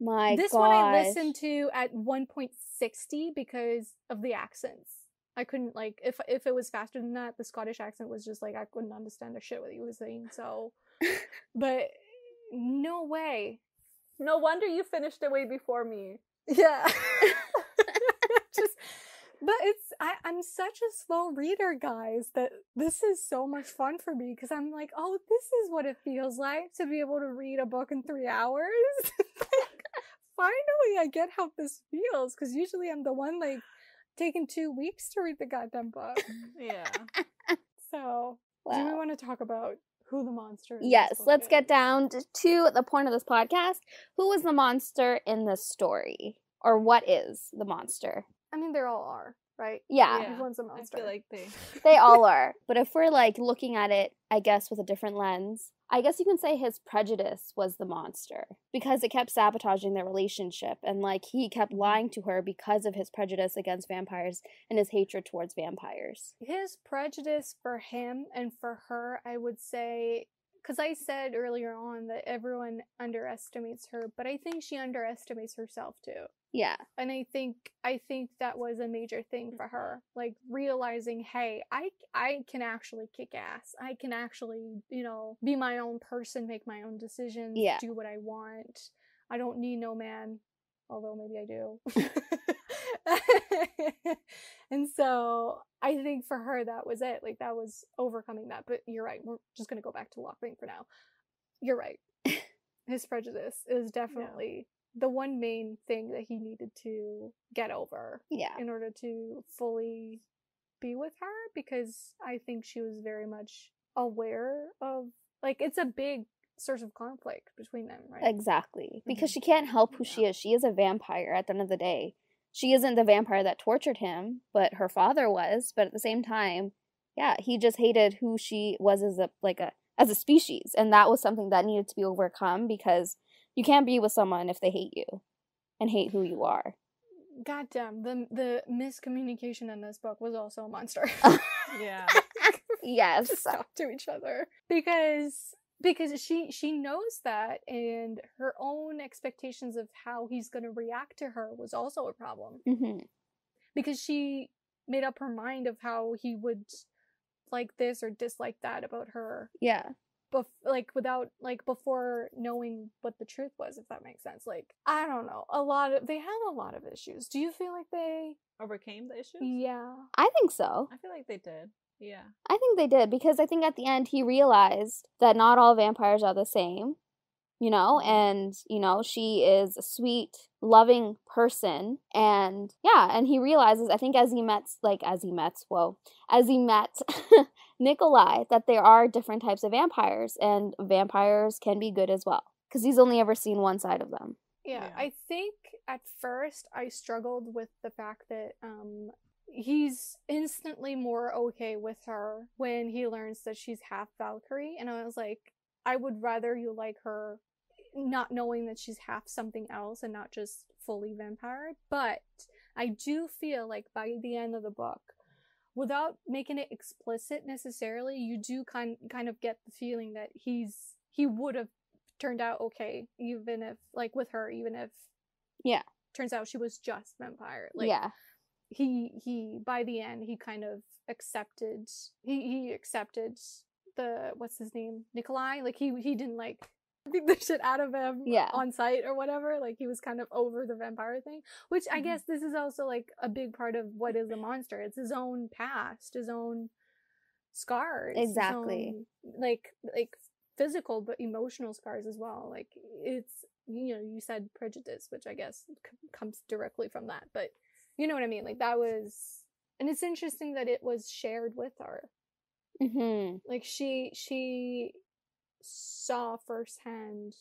My This gosh. one I listened to at one point six oh because of the accents. I couldn't, like, if if it was faster than that, the Scottish accent was just like, I couldn't understand the shit what he was saying, so. But no way. No wonder you finished it way before me. Yeah. Just... But it's, I, I'm such a slow reader, guys, that this is so much fun for me because I'm like, oh, this is what it feels like to be able to read a book in three hours. Like, finally, I get how this feels because usually I'm the one, like, taking two weeks to read the goddamn book. Yeah. So, wow. Do we want to talk about who the monster is? Yes, let's is? get down to the point of this podcast. Who is the monster in this story? Or what is the monster? I mean, they all are, right? Yeah. yeah. Everyone's a monster. I feel like they... they all are. But if we're, like, looking at it, I guess, with a different lens, I guess you can say his prejudice was the monster. Because it kept sabotaging their relationship. And, like, he kept lying to her because of his prejudice against vampires and his hatred towards vampires. His prejudice for him and for her, I would say... Because I said earlier on that everyone underestimates her, but I think she underestimates herself, too. Yeah. And I think I think that was a major thing for her. Like, realizing, hey, I, I can actually kick ass. I can actually, you know, be my own person, make my own decisions, yeah. do what I want. I don't need no man. Although, maybe I do. And so, I think for her, that was it. Like, that was overcoming that. But you're right. We're just going to go back to Lachlain for now. You're right. His prejudice is definitely... Yeah. The one main thing that he needed to get over yeah. in order to fully be with her, because I think she was very much aware of, like, it's a big source of conflict between them, right? Exactly. Mm-hmm. Because she can't help who yeah. she is. She is a vampire at the end of the day. She isn't the vampire that tortured him, but her father was. But at the same time, yeah, he just hated who she was as a, like a, as a species. And that was something that needed to be overcome because... You can't be with someone if they hate you and hate who you are. Goddamn, the the miscommunication in this book was also a monster. Yeah. Yes. Just talk to each other. Because because she, she knows that, and her own expectations of how he's going to react to her was also a problem. Mm-hmm. Because she made up her mind of how he would like this or dislike that about her. Yeah. Bef- like without like before knowing what the truth was, if that makes sense. Like, I don't know, a lot of they have a lot of issues. Do you feel like they overcame the issues? Yeah, I think so. I feel like they did. Yeah, I think they did, because I think at the end he realized that not all vampires are the same, you know, and, you know, she is a sweet, loving person. And yeah, and he realizes, I think as he met, like as he met, whoa, as he met Nikolai, that there are different types of vampires, and vampires can be good as well, because he's only ever seen one side of them. Yeah, yeah, I think at first I struggled with the fact that um, he's instantly more okay with her when he learns that she's half Valkyrie. And I was like, I would rather you like her not knowing that she's half something else and not just fully vampire. But I do feel like by the end of the book, without making it explicit necessarily, you do kind kind of get the feeling that he's he would have turned out okay, even if, like, with her, even if, yeah, turns out she was just vampire. Like, yeah, he he by the end he kind of accepted he he accepted the what's his name Nikolai. Like he he didn't like beat the shit out of him, yeah, on sight or whatever. Like, he was kind of over the vampire thing, which I mm-hmm. guess this is also like a big part of what is a monster. It's his own past, his own scars, exactly, his own, like like. physical but emotional scars as well. Like, it's, you know, you said prejudice, which I guess c- comes directly from that, but you know what I mean. Like, that was, and it's interesting that it was shared with her. Mm-hmm. Like, she she saw firsthand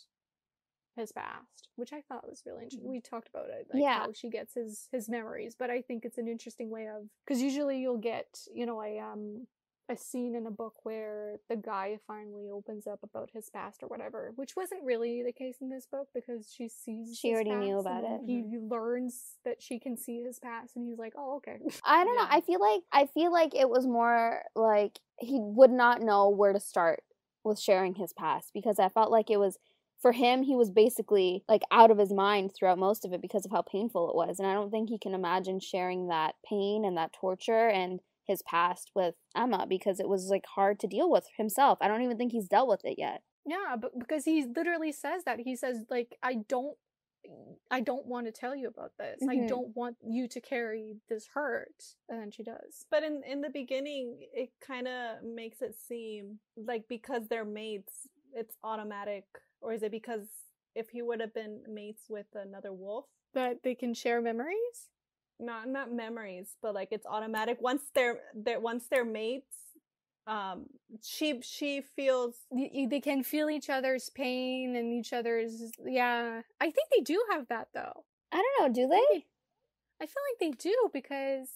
his past, which I thought was really interesting. We talked about it, like, yeah, how she gets his his memories, but I think it's an interesting way of, because usually you'll get, you know, I um a scene in a book where the guy finally opens up about his past or whatever, which wasn't really the case in this book, because she sees she already knew about it. He mm-hmm. learns that she can see his past, and he's like, "Oh, okay." I don't yeah. know. I feel like I feel like it was more like he would not know where to start with sharing his past, because I felt like it was, for him, he was basically like out of his mind throughout most of it because of how painful it was, and I don't think he can imagine sharing that pain and that torture and his past with Emma, because it was like hard to deal with himself. I don't even think he's dealt with it yet. Yeah, but because he literally says that. He says, like, I don't I don't want to tell you about this. Mm-hmm. I don't want you to carry this hurt. And then she does. But in, in the beginning, it kind of makes it seem like because they're mates, it's automatic. Or is it because if he would have been mates with another wolf, that they can share memories? Not not memories, but like it's automatic once they're they're once they're mates. Um, she she feels they can feel each other's pain and each other's yeah. I think they do have that though. I don't know. Do they? I feel like they do, because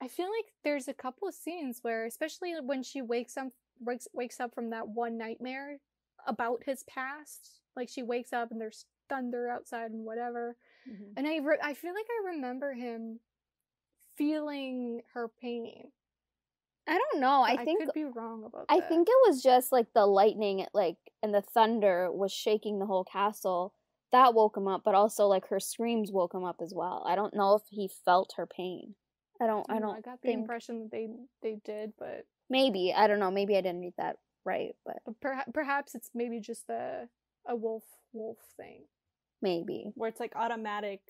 I feel like there's a couple of scenes where, especially when she wakes up wakes wakes up from that one nightmare about his past. Like, she wakes up and there's thunder outside and whatever. Mm-hmm. And I, re- I feel like I remember him feeling her pain. I don't know. I, I think could be wrong about I that. I think it was just like the lightning, like, and the thunder was shaking the whole castle. That woke him up, but also like her screams woke him up as well. I don't know if he felt her pain. I don't. I don't. I, don't I got the think... impression that they they did, but maybe I don't know. Maybe I didn't read that right, but per- perhaps it's maybe just the a wolf wolf thing. Maybe where it's like automatic,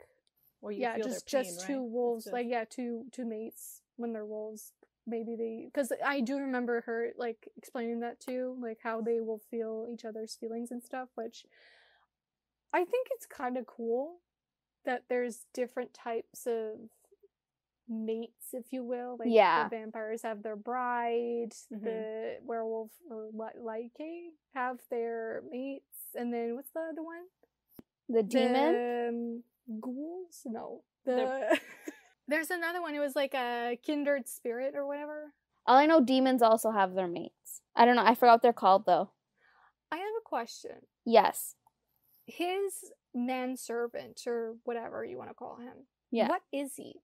where you yeah, feel just their pain, just right? two wolves, just... like yeah, two two mates when they're wolves. Maybe they, because I do remember her like explaining that too, like how they will feel each other's feelings and stuff. Which I think it's kind of cool that there's different types of mates, if you will. Like yeah. the vampires have their bride, mm-hmm. the werewolf or Lycae have their mates, and then what's the other one? The demon? The, um, ghouls? No. The... There's another one. It was like a kindred spirit or whatever. All I know, demons also have their mates. I don't know. I forgot what they're called, though. I have a question. Yes. His manservant, or whatever you want to call him. Yeah. What is he?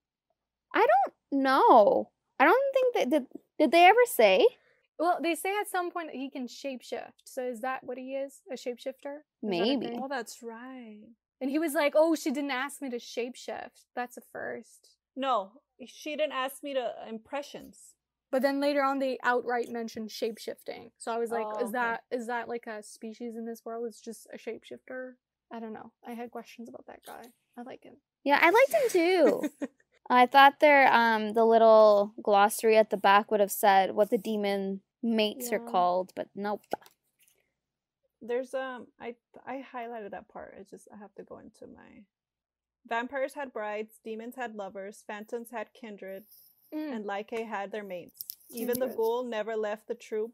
I don't know. I don't think that... Did, did they ever say... Well, they say at some point that he can shapeshift. So is that what he is? A shapeshifter? Maybe. That a oh, that's right. And he was like, oh, she didn't ask me to shapeshift. That's a first. No, she didn't ask me to impressions. But then later on, they outright mentioned shapeshifting. So I was like, oh, is okay. that is that like a species in this world? It's just a shapeshifter? I don't know. I had questions about that guy. I like him. Yeah, I liked him too. I thought their um the little glossary at the back would have said what the demon mates yeah. are called, but nope. There's um I I highlighted that part. It's just I have to go into my vampires had brides, demons had lovers, phantoms had kindred, mm. and Lycae had their mates. Even kindred. The ghoul never left the troop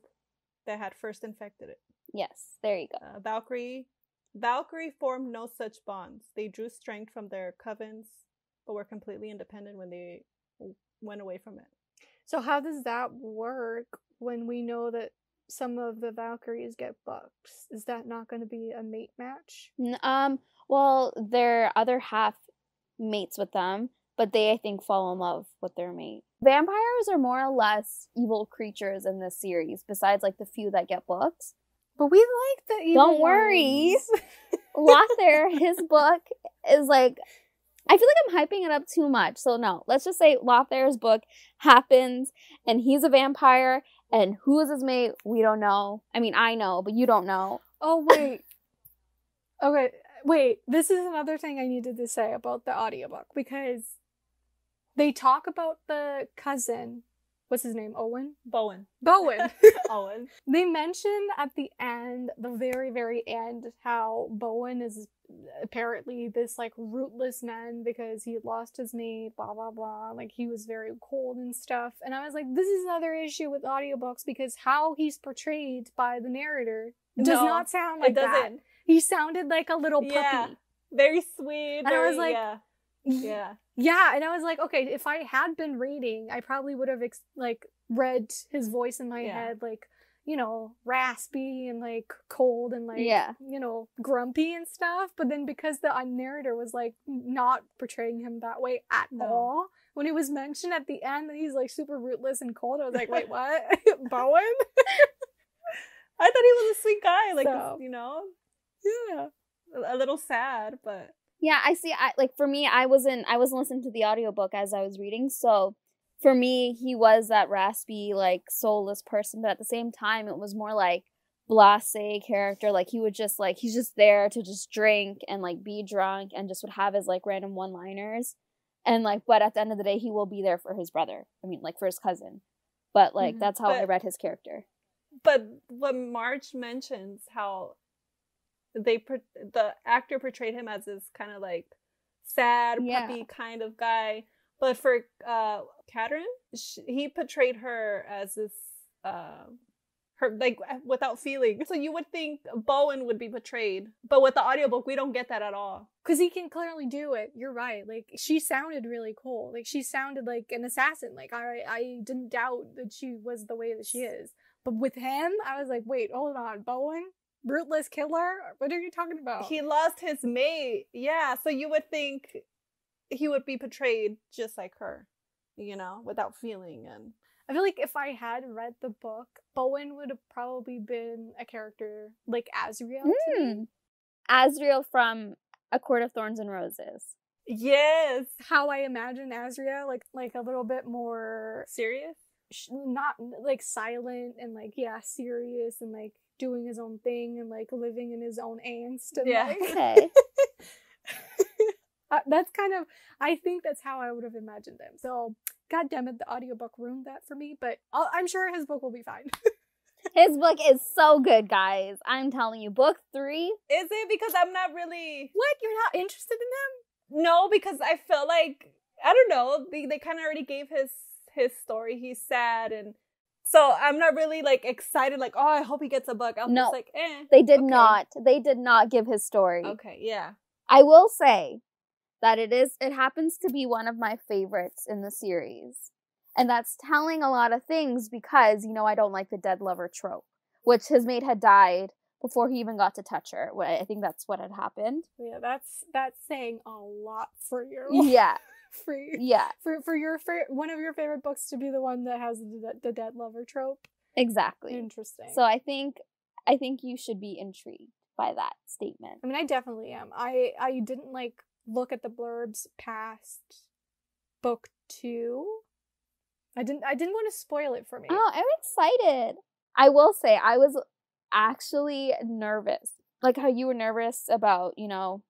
that had first infected it. Yes, there you go. Uh, Valkyrie Valkyrie formed no such bonds. They drew strength from their covens, but were completely independent when they went away from it. So how does that work when we know that some of the Valkyries get bucks? Is that not going to be a mate match? Um. Well, their other half mates with them, but they, I think, fall in love with their mate. Vampires are more or less evil creatures in this series, besides, like, the few that get books. But we like the evil Don't worry. Lothaire, his book is, like... I feel like I'm hyping it up too much, so no. Let's just say Lothaire's book happens, and he's a vampire, and who is his mate? We don't know. I mean, I know, but you don't know. Oh, wait. Okay, wait. This is another thing I needed to say about the audiobook, because they talk about the cousin. What's his name? Owen? Bowen. Bowen. Owen. They mention at the end, the very, very end, how Bowen is apparently this, like, rootless man because he lost his mate, blah, blah, blah. Like, he was very cold and stuff. And I was like, this is another issue with audiobooks because how he's portrayed by the narrator does no, not sound like it that. He sounded like a little puppy. Yeah. Very sweet. And very, I was like... Yeah. Yeah. Yeah, and I was like, okay, if I had been reading, I probably would have, ex like, read his voice in my yeah. head, like, you know, raspy and, like, cold and, like, yeah. you know, grumpy and stuff. But then because the uh, narrator was, like, not portraying him that way at no. all, when it was mentioned at the end that he's, like, super rootless and cold, I was like, wait, what? Bowen? I thought he was a sweet guy, like, so, you know? Yeah. A little sad, but... Yeah, I see. I like for me, I wasn't I wasn't listening to the audiobook as I was reading. So for me, he was that raspy, like, soulless person. But at the same time, it was more like blasé character. Like, he would just like he's just there to just drink and, like, be drunk and just would have his, like, random one-liners. And, like, but at the end of the day, he will be there for his brother. I mean, like, for his cousin. But, like, mm-hmm. that's how but, I read his character. But what Marge mentions, how... They the actor portrayed him as this kind of, like, sad yeah. puppy kind of guy, but for uh Catherine, she, he portrayed her as this uh her like without feeling. So you would think Bowen would be portrayed, but with the audiobook, we don't get that at all because he can clearly do it. You're right. Like, she sounded really cool. Like, she sounded like an assassin. Like, I I didn't doubt that she was the way that she is, but with him, I was like, wait, hold on, Bowen. Rootless killer? What are you talking about? He lost his mate. Yeah, so you would think he would be portrayed just like her, you know, without feeling. And I feel like if I had read the book, Bowen would have probably been a character like Azriel. Mm. Azriel from A Court of Thorns and Roses. Yes. How I imagine Azriel, like like a little bit more serious, not like silent and like yeah, serious and like doing his own thing and like living in his own angst and yeah. like okay. uh, that's kind of I think that's how I would have imagined him. So god damn it, the audiobook ruined that for me, but I'll, I'm sure his book will be fine. His book is so good, guys. I'm telling you, book three. Is it? Because I'm not really what you're not interested in him? No, because I feel like I don't know, they, they kind of already gave his his story. He's sad and so I'm not really, like, excited, like, oh, I hope he gets a book. I'm no, just like, eh. They did okay. not. They did not give his story. Okay, yeah. I will say that it is, it happens to be one of my favorites in the series. And that's telling a lot of things because, you know, I don't like the dead lover trope, which his mate had died before he even got to touch her. I think that's what had happened. Yeah, that's, that's saying a lot for you. Yeah. For you, yeah, for for your for one of your favorite books to be the one that has the, the dead lover trope, exactly. Interesting. So I think I think you should be intrigued by that statement. I mean, I definitely am. I I didn't like look at the blurbs past book two. I didn't I didn't want to spoil it for me. Oh, I'm excited. I will say I was actually nervous, like how you were nervous about you know,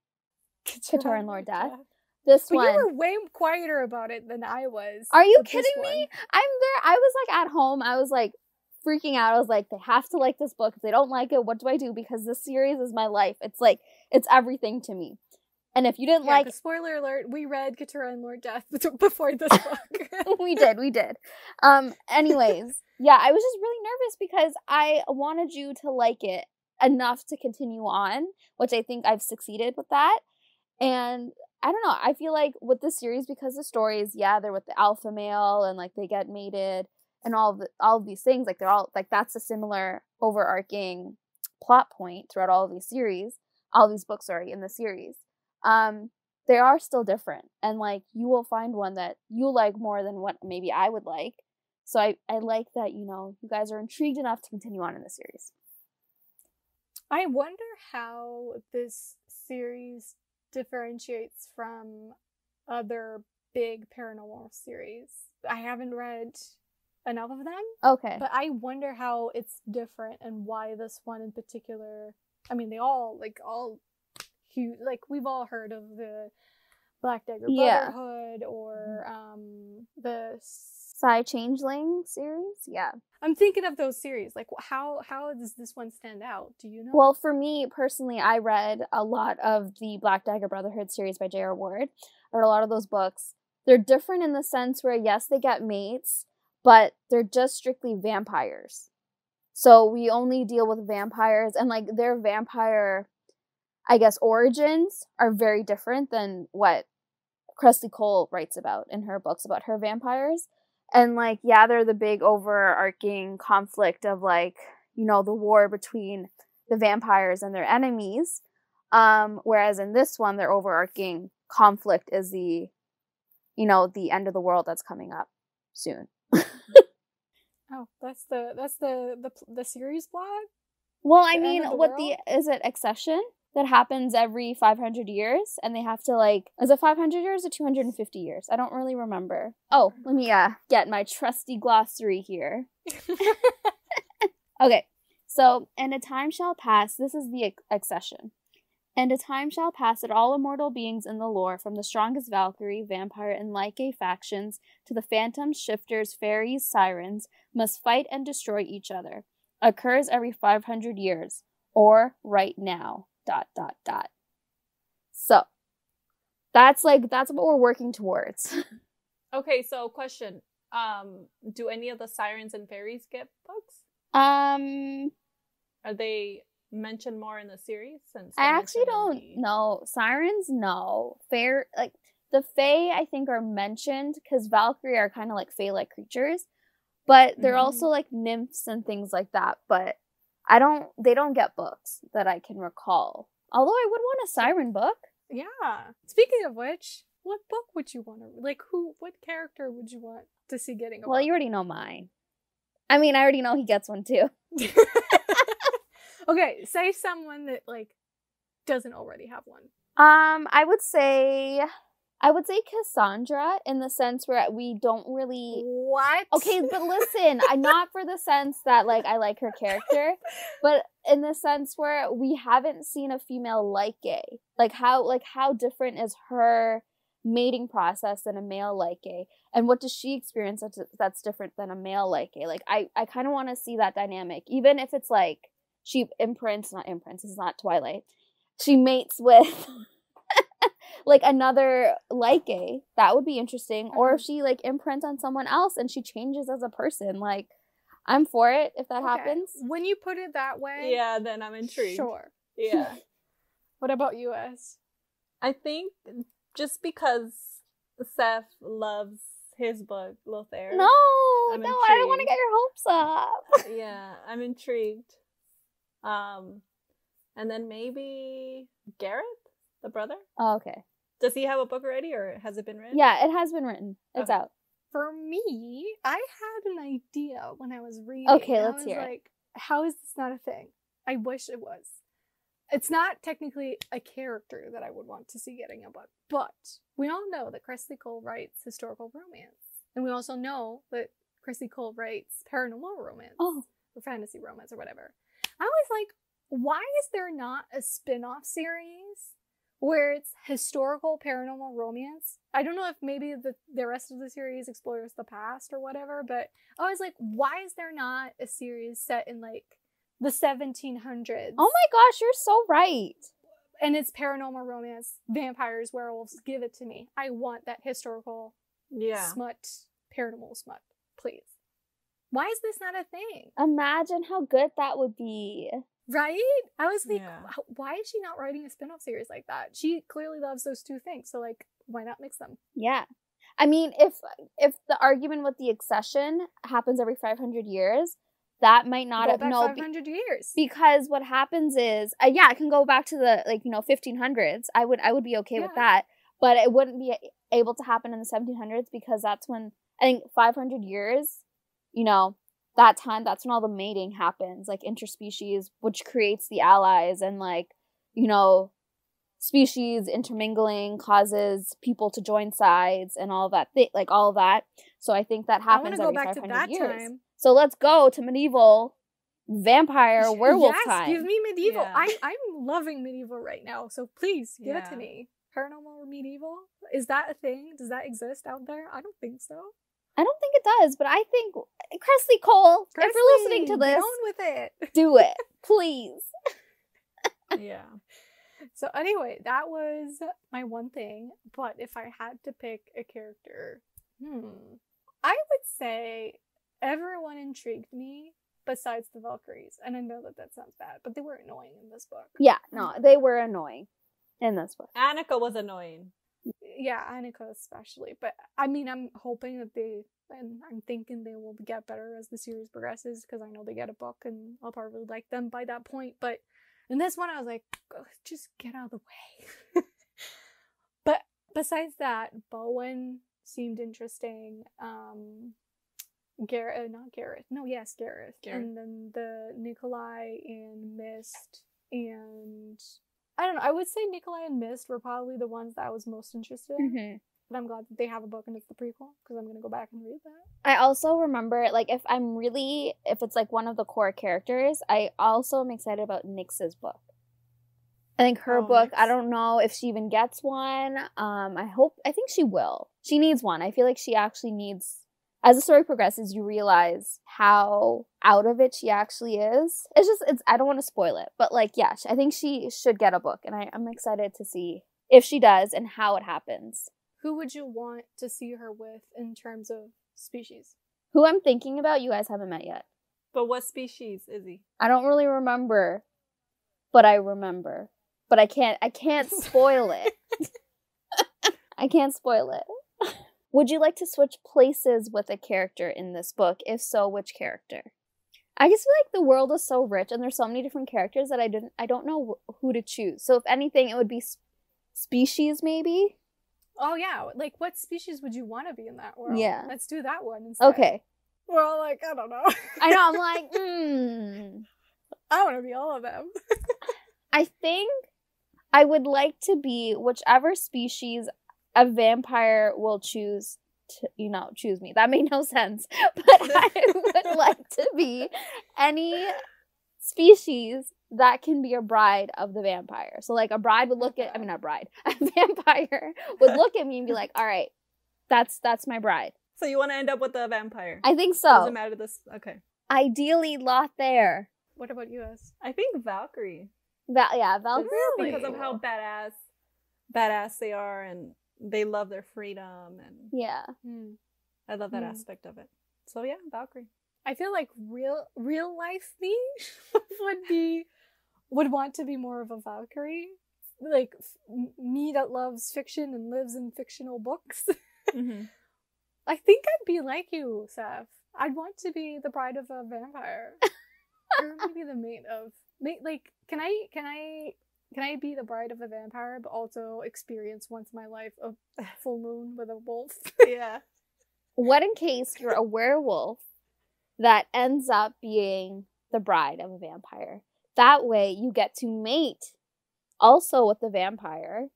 Catar and Lord Death. Death. This but one. You were way quieter about it than I was. Are you kidding me? I'm there. I was like at home. I was like freaking out. I was like, they have to like this book. If they don't like it, what do I do? Because this series is my life. It's like, it's everything to me. And if you didn't yeah, like... Spoiler alert, we read Keturah and Lord Death before this book. we did, we did. Um, anyways, yeah, I was just really nervous because I wanted you to like it enough to continue on, which I think I've succeeded with that. And I don't know, I feel like with this series, because the stories, yeah, they're with the alpha male and like they get mated and all of, the, all of these things, like they're all, like that's a similar overarching plot point throughout all of these series, all these books, sorry, in the series. Um, they are still different, and like you will find one that you'll like more than what maybe I would like. So I, I like that, you know, you guys are intrigued enough to continue on in the series. I wonder how this series differentiates from other big paranormal series. I haven't read enough of them. Okay. But I wonder how it's different and why this one in particular. I mean, they all, like, all huge, like, we've all heard of the Black Dagger Brotherhood yeah. or um, the Psy Changeling series. Yeah. I'm thinking of those series. Like, how how does this one stand out? Do you know? Well, for me, personally, I read a lot of the Black Dagger Brotherhood series by J R Ward. I read a lot of those books. They're different in the sense where, yes, they get mates, but they're just strictly vampires. So we only deal with vampires, and, like, their vampire, I guess, origins are very different than what Kresley Cole writes about in her books about her vampires. And, like, yeah, they're the big overarching conflict of, like, you know, the war between the vampires and their enemies. Um, whereas in this one, their overarching conflict is the, you know, the end of the world that's coming up soon. Oh, that's the that's the, the, the series blog? Well, I mean, what the, is it Accession? That happens every five hundred years, and they have to, like, is it five hundred years or two hundred fifty years? I don't really remember. Oh, let me uh, get my trusty glossary here. Okay, so, and a time shall pass, this is the Accession. And a time shall pass that all immortal beings in the lore, from the strongest Valkyrie, vampire, and Lycae factions, to the phantoms, shifters, fairies, sirens, must fight and destroy each other. Occurs every five hundred years, or right now. Dot, dot, dot. So that's like, that's what we're working towards. Okay, so question. Um, do any of the sirens and fairies get books? Um, Are they mentioned more in the series? Since I actually don't the... know. Sirens, no. Fair, like the fae, I think, are mentioned because Valkyrie are kind of like fae-like creatures, but they're mm-hmm. also like nymphs and things like that, but I don't, they don't get books that I can recall. Although I would want a siren book. Yeah. Speaking of which, what book would you want to, like, who, what character would you want to see getting a book? Well, you already know mine. I mean, I already know he gets one too. Okay, say someone that, like, doesn't already have one. Um, I would say, I would say Cassandra, in the sense where we don't really... What? Okay, but listen, I'm not for the sense that, like, I like her character, but in the sense where we haven't seen a female Lycae. Like, how like how different is her mating process than a male Lycae? And what does she experience that's, that's different than a male Lycae? Like, I, I kind of want to see that dynamic, even if it's, like, she imprints... Not imprints, it's not Twilight. She mates with... like another Lycae, that would be interesting. Mm-hmm. Or if she like imprints on someone else and she changes as a person, like I'm for it if that okay. happens. When you put it that way, yeah, then I'm intrigued. Sure. Yeah. What about you, Es? I think just because Seth loves his book, Lothaire. No, I'm no, intrigued. I don't want to get your hopes up. Yeah, I'm intrigued. Um, and then maybe Gareth. The brother? Oh, okay. Does he have a book already, or has it been written? Yeah, it has been written. It's okay. out. For me, I had an idea when I was reading. Okay, let's I was hear like, it. How is this not a thing? I wish it was. It's not technically a character that I would want to see getting a book, but we all know that Kresley Cole writes historical romance, and we also know that Kresley Cole writes paranormal romance oh. or fantasy romance or whatever. I was like, why is there not a spin-off series where it's historical paranormal romance. I don't know if maybe the, the rest of the series explores the past or whatever, but I was like, why is there not a series set in like the seventeen hundreds? Oh my gosh, you're so right. And it's paranormal romance, vampires, werewolves, give it to me. I want that historical yeah. smut, paranormal smut, please. Why is this not a thing? Imagine how good that would be. Right? I was like, yeah. why is she not writing a spin-off series like that? She clearly loves those two things. So like, why not mix them? Yeah. I mean, if if the argument with the accession happens every five hundred years, that might not go have back no, five hundred be, years. Because what happens is, uh, yeah, it can go back to the like, you know, fifteen hundreds. I would I would be okay yeah. with that, but it wouldn't be able to happen in the seventeen hundreds because that's when I think five hundred years, you know, that time, that's when all the mating happens, like interspecies, which creates the allies, and like, you know, species intermingling causes people to join sides and all that thing, like all that. So I think that happens I every go back five hundred to that years. Time. So let's go to medieval vampire werewolf yes, time. Yes, give me medieval. Yeah. I, I'm loving medieval right now, so please give yeah. it to me. Paranormal medieval? Is that a thing? Does that exist out there? I don't think so. I don't think it does, but I think Kresley Cole, Kresley, if you're listening to this, get on with it. Do it, please. Yeah. So anyway, that was my one thing. But if I had to pick a character, hmm, I would say everyone intrigued me besides the Valkyries, and I know that that sounds bad, but they were annoying in this book. Yeah, no, they were annoying in this book. Annika was annoying. Yeah, Annika especially. But I mean, I'm hoping that they, and I'm thinking they will get better as the series progresses, because I know they get a book and I'll probably like them by that point. But in this one, I was like, just get out of the way. But besides that, Bowen seemed interesting. Um, Gareth, uh, not Gareth. No, yes, Gareth. Gareth. And then the Nikolai and Mist and... I don't know. I would say Nikolai and Mist were probably the ones that I was most interested in. Mm-hmm. But I'm glad that they have a book and it's the prequel, because I'm going to go back and read that. I also remember, like, if I'm really, if it's like one of the core characters, I also am excited about Nyx's book. I think her oh, book, Nyx. I don't know if she even gets one. Um, I hope, I think she will. She needs one. I feel like she actually needs, as the story progresses, you realize how out of it she actually is. It's just, it's. I don't want to spoil it, but like, yeah, I think she should get a book, and I, I'm excited to see if she does and how it happens. Who would you want to see her with in terms of species? Who I'm thinking about, you guys haven't met yet. But what species is he? I don't really remember, but I remember. But I can't, I can't spoil it. I can't spoil it. Would you like to switch places with a character in this book? If so, which character? I just feel like the world is so rich and there's so many different characters that I didn't, I don't know who to choose. So if anything, it would be sp- species maybe. Oh yeah, like what species would you want to be in that world? Yeah, let's do that one instead. Okay. We're all like, I don't know. I know. I'm like, hmm. I want to be all of them. I think I would like to be whichever species a vampire will choose to, you know, choose me. That made no sense. But I would like to be any species that can be a bride of the vampire. So like a bride would look at, I mean, not bride, a vampire would look at me and be like, all right, that's, that's my bride. So you want to end up with a vampire? I think so. Doesn't matter this. Okay. Ideally Lothaire. What about you, S? I think Valkyrie. Va- yeah, Valkyrie. Really? Because of how badass, badass they are, and they love their freedom, and yeah, mm. I love that mm. aspect of it. So yeah, Valkyrie. I feel like real real life me would be would want to be more of a Valkyrie, like f- me that loves fiction and lives in fictional books. Mm-hmm. I think I'd be like you, Seth. I'd want to be the bride of a vampire, or maybe the mate of mate. Like, can I can I? Can I be the bride of a vampire, but also experience once in my life a full moon with a wolf? Yeah. What in case you're a werewolf that ends up being the bride of a vampire? That way you get to mate also with the vampire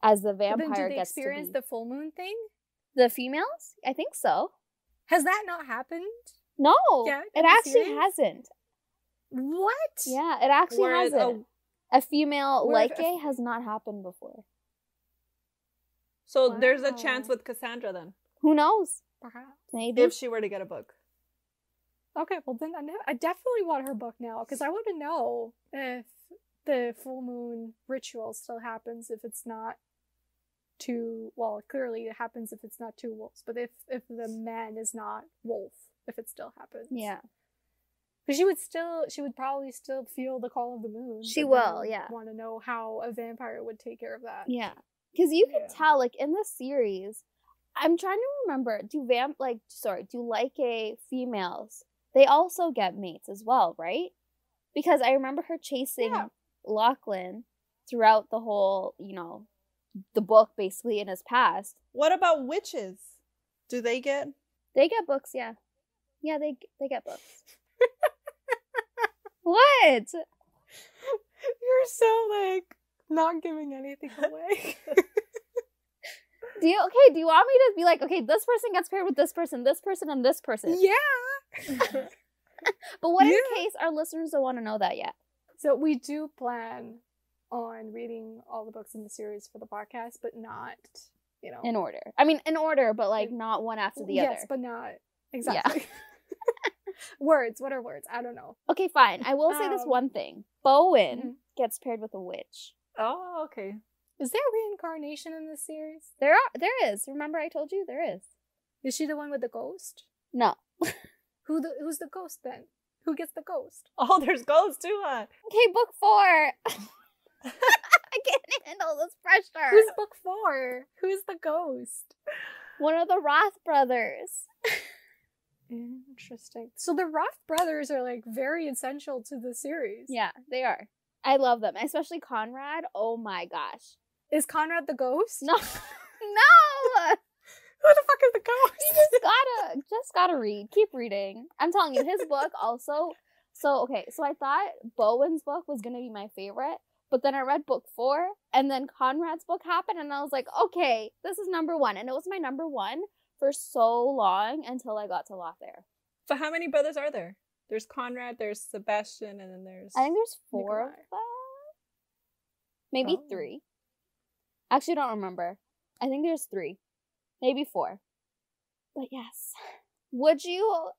as the vampire gets to be. But then do they experience the full moon thing? The females? I think so. Has that not happened? No. Yeah, it actually hasn't. What? Yeah, it actually hasn't. A female Lycae f- has not happened before. So wow. There's a chance with Cassandra then. Who knows? Perhaps. Maybe. If she were to get a book. Okay, well then I definitely want her book now, because I want to know if the full moon ritual still happens, if it's not two, well, clearly it happens if it's not two wolves, but if, if the man is not wolf, if it still happens. Yeah. Because she would still, she would probably still feel the call of the moon. She will, yeah. Want to know how a vampire would take care of that. Yeah. Because you can yeah. tell, like, in the series, I'm trying to remember, do vamp, like, sorry, do Lycae females, they also get mates as well, right? Because I remember her chasing yeah. Lachlain throughout the whole, you know, the book, basically, in his past. What about witches? Do they get? They get books, yeah. Yeah, they they get books. What? You're so, like, not giving anything away. Do you, okay, do you want me to be like, okay, this person gets paired with this person, this person, and this person? Yeah. But what yeah. in case our listeners don't want to know that yet? So we do plan on reading all the books in the series for the podcast, but not, you know. In order. I mean, in order, but like in, not one after the yes, other. Yes, but not. Exactly. Yeah. Words. What are words? I don't know. Okay, fine. I will say um, this one thing. Bowen mm-hmm. gets paired with a witch. Oh, okay. Is there reincarnation in this series? There are. There is. Remember I told you? There is. Is she the one with the ghost? No. Who the, who's the ghost then? Who gets the ghost? Oh, there's ghosts too, huh? Okay, book four. I can't handle this pressure. Who's book four? Who's the ghost? One of the Roth brothers. Interesting. So the Roth brothers are like very essential to the series. Yeah, they are. I love them, especially Conrad. Oh my gosh. Is Conrad the ghost? No. No! Who the fuck is the ghost? You just gotta, just gotta read. Keep reading. I'm telling you, his book also. So, okay, so I thought Bowen's book was gonna be my favorite, but then I read book four, and then Conrad's book happened, and I was like, okay, this is number one. And it was my number one for so long until I got to Lothaire. So how many brothers are there? There's Conrad, there's Sebastian, and then there's... I think there's four of them. Maybe oh. three. Actually, I don't remember. I think there's three. Maybe four. But yes. Would you...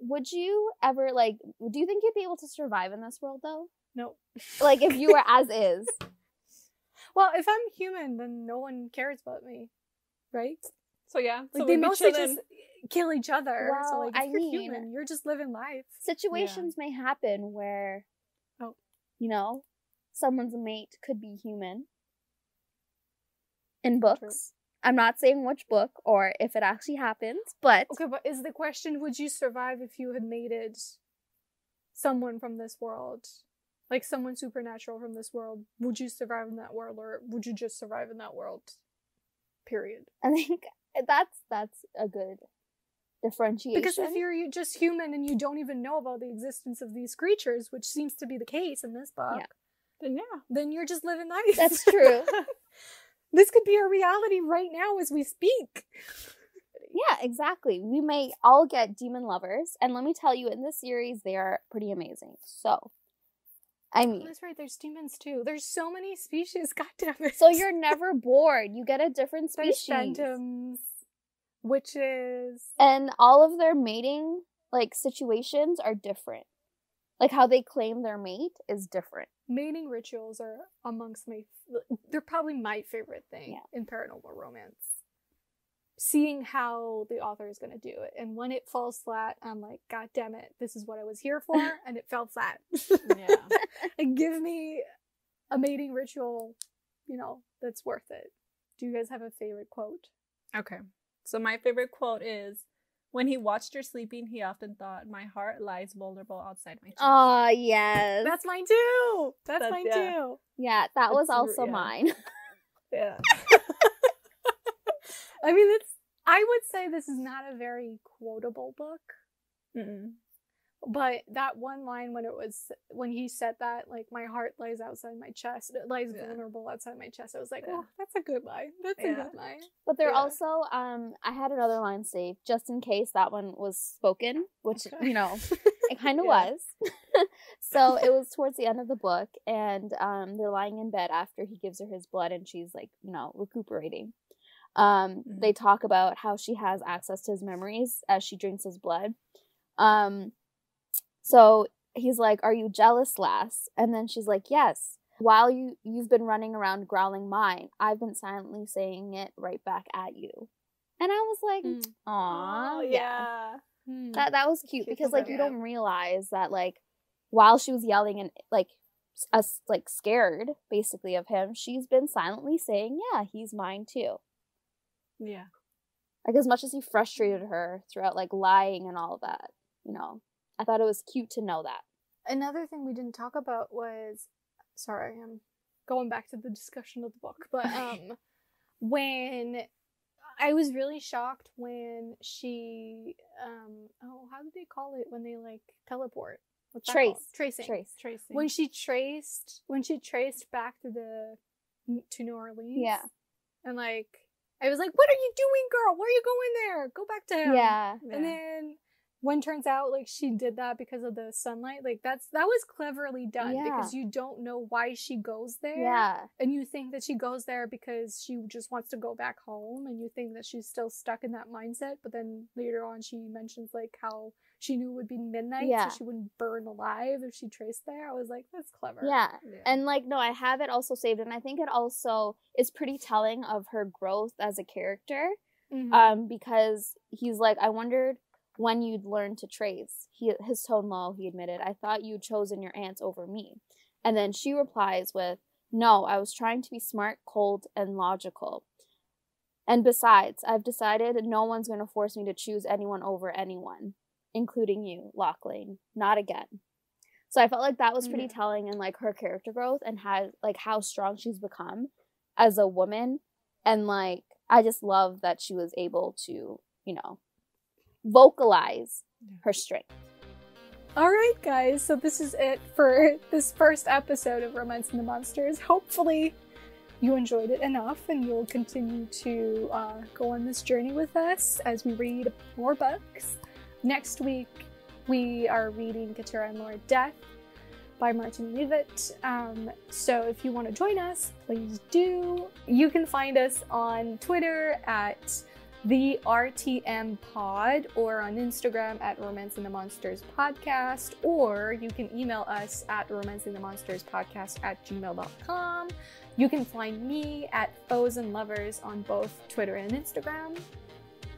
Would you ever, like... Do you think you'd be able to survive in this world, though? No. Like, if you were as is? Well, if I'm human, then no one cares about me. Right? So, yeah. Like, so they mostly just... kill each other. Well, so like if I you're mean, human, you're just living life. Situations yeah. may happen where, oh, you know, someone's mate could be human. In books, true. I'm not saying which book or if it actually happens, but okay. But is the question: would you survive if you had mated someone from this world, like someone supernatural from this world? Would you survive in that world, or would you just survive in that world? Period. I think that's that's a good. Differentiation. Because if you're you just human and you don't even know about the existence of these creatures, which seems to be the case in this book, yeah. then yeah, then you're just living life. That's true. This could be our reality right now as we speak. Yeah, exactly. We may all get demon lovers, and let me tell you, in this series, they are pretty amazing. So, I mean, oh, that's right. There's demons too. There's so many species. God damn it. So you're never bored. You get a different species. There's phantoms. Witches. And all of their mating, like, situations are different. Like, how they claim their mate is different. Mating rituals are amongst my... They're probably my favorite thing yeah. in paranormal romance. Seeing how the author is going to do it. And when it falls flat, I'm like, God damn it, this is what I was here for, and it fell flat. Yeah. And give me a mating ritual, you know, that's worth it. Do you guys have a favorite quote? Okay. So my favorite quote is, when he watched her sleeping, he often thought, my heart lies vulnerable outside my chest. Oh, yes. That's mine, too. That's, That's mine, yeah. too. Yeah, that That's, was also yeah. mine. Yeah. I mean, it's, I would say this is not a very quotable book. Mm-mm. But that one line when it was, when he said that, like, my heart lies outside my chest, it lies yeah. vulnerable outside my chest. I was like, yeah. oh, that's a good line. That's yeah. a good line. But there yeah. also, um, I had another line saved just in case that one was spoken, which, okay. you know, it kind of yeah. was. So it was towards the end of the book, and um, they're lying in bed after he gives her his blood and she's like, you know, recuperating. Um, mm-hmm. They talk about how she has access to his memories as she drinks his blood. Um, So he's like, are you jealous, lass? And then she's like, yes. While you, you've been running around growling mine, I've been silently saying it right back at you. And I was like, mm. aw. Oh, yeah. yeah. Mm. That that was cute, cute because, like, you yeah. don't realize that, like, while she was yelling and, like, us, like, scared, basically, of him, she's been silently saying, yeah, he's mine, too. Yeah. Like, as much as he frustrated her throughout, like, lying and all of that, you know. I thought it was cute to know that. Another thing we didn't talk about was, sorry, I'm going back to the discussion of the book, but um, when I was really shocked when she, um, oh, how did they call it when they like teleport? What's Trace. Tracing. Trace. Tracing. When she traced, when she traced back to the, to New Orleans. Yeah. And like, I was like, what are you doing, girl? Where are you going there? Go back to him. Yeah. And yeah. then. When turns out, like, she did that because of the sunlight. Like, that's that was cleverly done yeah. because you don't know why she goes there. Yeah. And you think that she goes there because she just wants to go back home. And you think that she's still stuck in that mindset. But then later on, she mentions, like, how she knew it would be midnight. Yeah. So she wouldn't burn alive if she traced there. I was like, that's clever. Yeah. yeah. And, like, no, I have it also saved. And I think it also is pretty telling of her growth as a character. Mm-hmm. Um, because he's like, I wondered... when you'd learn to trace, he, his tone low, he admitted, I thought you'd chosen your aunts over me. And then she replies with, no, I was trying to be smart, cold, and logical. And besides, I've decided no one's going to force me to choose anyone over anyone, including you, Lachlain. Not again. So I felt like that was pretty mm-hmm. telling in, like, her character growth and how, like, how strong she's become as a woman. And, like, I just love that she was able to, you know, vocalize her strength. All right, guys, so this is it for this first episode of Romancing the Monsters. Hopefully you enjoyed it enough and you'll continue to uh, go on this journey with us as we read more books. Next week, we are reading Keturah and Lord Death by Martin Leavitt. Um, so if you want to join us, please do. You can find us on Twitter at The R T M Pod, or on Instagram at Romancing the Monsters Podcast, or you can email us at romancing the monsters podcast at gmail dot com. You can find me at Foes and Lovers on both Twitter and Instagram.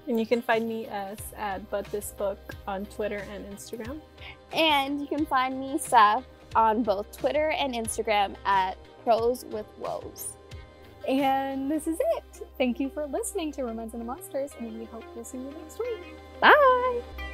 And you can find me as at But This Book on Twitter and Instagram. And you can find me, Seth, on both Twitter and Instagram at Pros with Woes. And this is it. Thank you for listening to Romancing the Monsters, and we hope we'll see you next week. Bye!